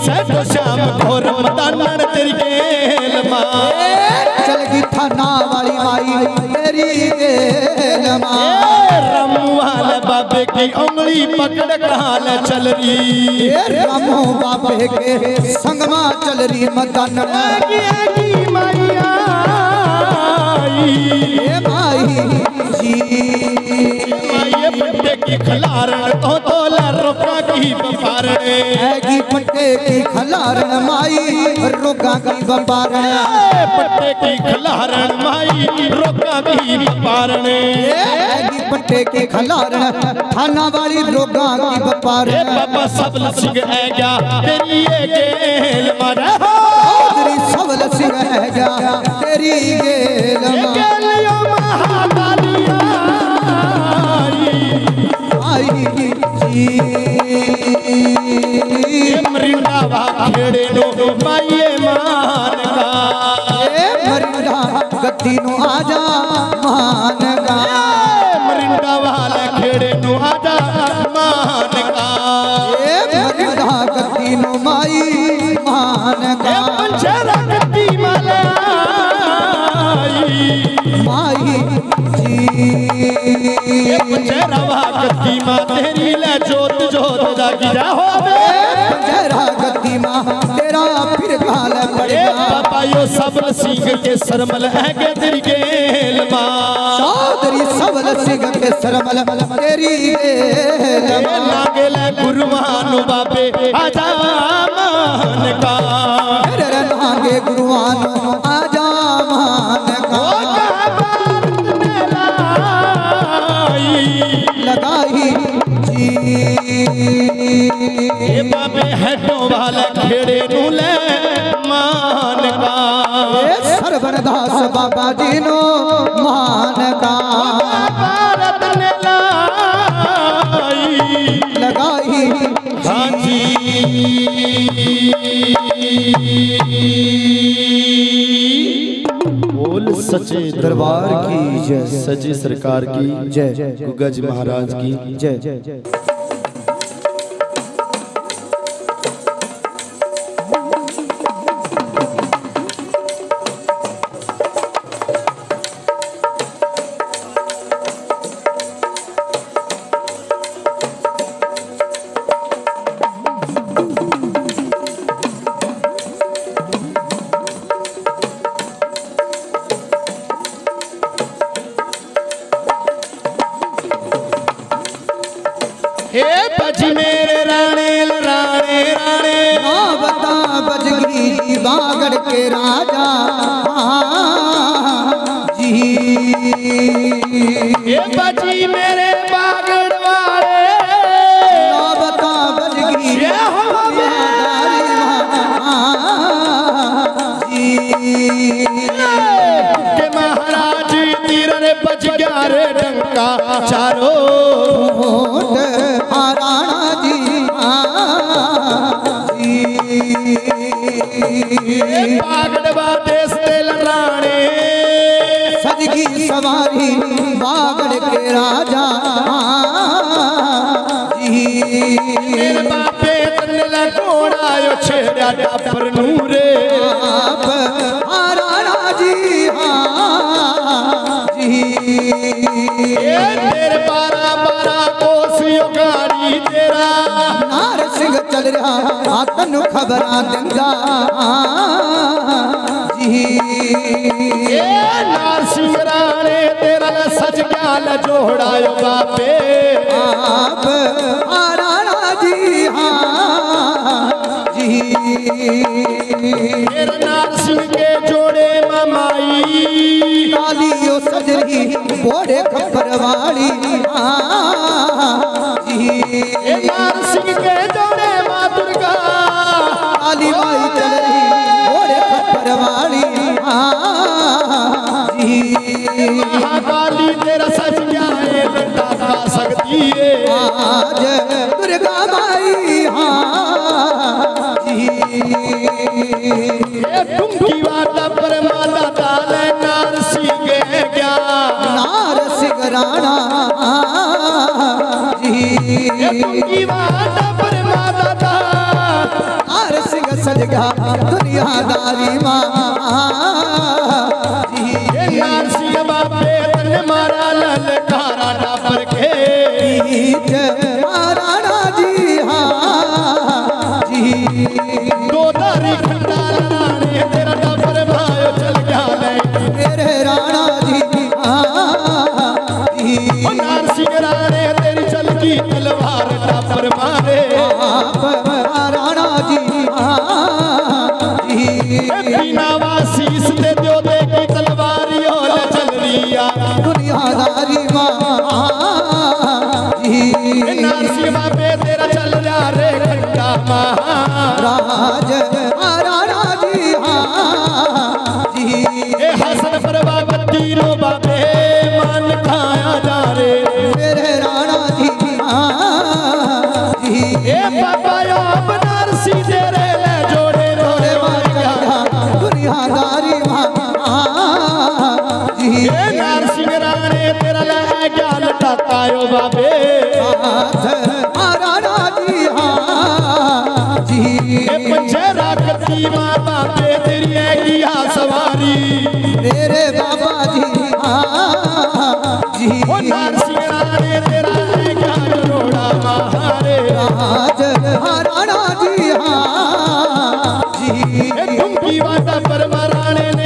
सैटो श्याम घोर मदानन तेरी गेल मां चल गई थाना वाली माई तेरी गेल मां बाबे की उंगली पकड़ काल चल रही रामो बाबे के संगमा चल रही मदन की मैया माई जी ये पंडे की खलारण तो तोला रुका की बपारे हैगी पंडे की खलारण माई रुका की बपारे पंडे की खलारण माई रुका की बपारे बटे के खलारण थाना वाली रोगा की बपार बाबा सबल सिंह है गया तेरी गेल मां चौधरी सबल सिंह है गया तेरी गेल मरिंदा वाड़े नो माई मान का मरिंदा गद्दी नो आजा मान का खेड़े नु आजा मान का मरिंदा गद्दी नु माई मान का पंजहरा गद्दी माला माई जी पंजहरा गद्दी मां तेरी ले जोत जोत जागी जा होवे पंजहरा गद्दी मां तेरा फिर काल पड़े बाबा यो सबल सिंह के सरमल है के तेरी गेल मां के सरमल तेरी लागे ले गुरुवान बाबे आजा मान का तेरे लागे गुरुवान आजा मान का लगाई जी ए बाबे हेडो वाले खेड़े नु ले मान का सरवरदास बाबा जी नो मान का सचे दरबार की जय सजे सरकार की जय गुगा जी महाराज की जय। बागड़ के राजा जी ये बजी मेरे बागड़ वाले बता बजगी सज की सवारी बागड़ के राजा बापे तनला घोड़ा यो छेड़ा डापर नूरे तनु खबर दिंदा जी नारसिंह राणे तेरा सच क्या ल जोड़ा यो बापे आप राणा जी हाँ जी तेरा नारसिंह के जोड़े मामाई काली ओ सजरी बोरे खबर वाली हाँ जी नारसिंह के जोड़े माई चल रही बोरे खपरवाली काली तेरा सच क्या है बेटा खा सकती है आज दुर्गा माई हाँ जी तुम की वाटा पर माता ताल नारसिंह क्या नारसिंह राणा जी तुम की वाटा पर माता सजगा दुनियादारी माँ नारसिंह बापे तने मारा ललकारा डापर के महाराणा जी हाँ जी दो तारीख राणे तेरा डापर भायो चल गया नहीं तेरे राणा जी हाँ जी नारसिंह राणे तेरी चल की तलवार डापर मारे नारसिंह बापे तेरा चल जा रे घंटा महाराज महाराणा जी हाँ जी हसन पर बाबा तीनों बापे मान खाया जा रे मेरे राणा जी हाँ जी बाबा आप नारसिंह तेरे ले जोड़े जोड़े दुनियादारी हाँ जी नारसिंह राणे तेरा ले क्या लटाता यो बाबे महाराणा जी हाँ जी पंजहरा गद्दी माँ बापे तेरी है किया सवारी तेरे बाबा जी हाँ जी नारसिंह राणे तेरा है क्या जोड़ा महारे राज महाराणा जी हाँ जी तुम की वादा पर महाराणे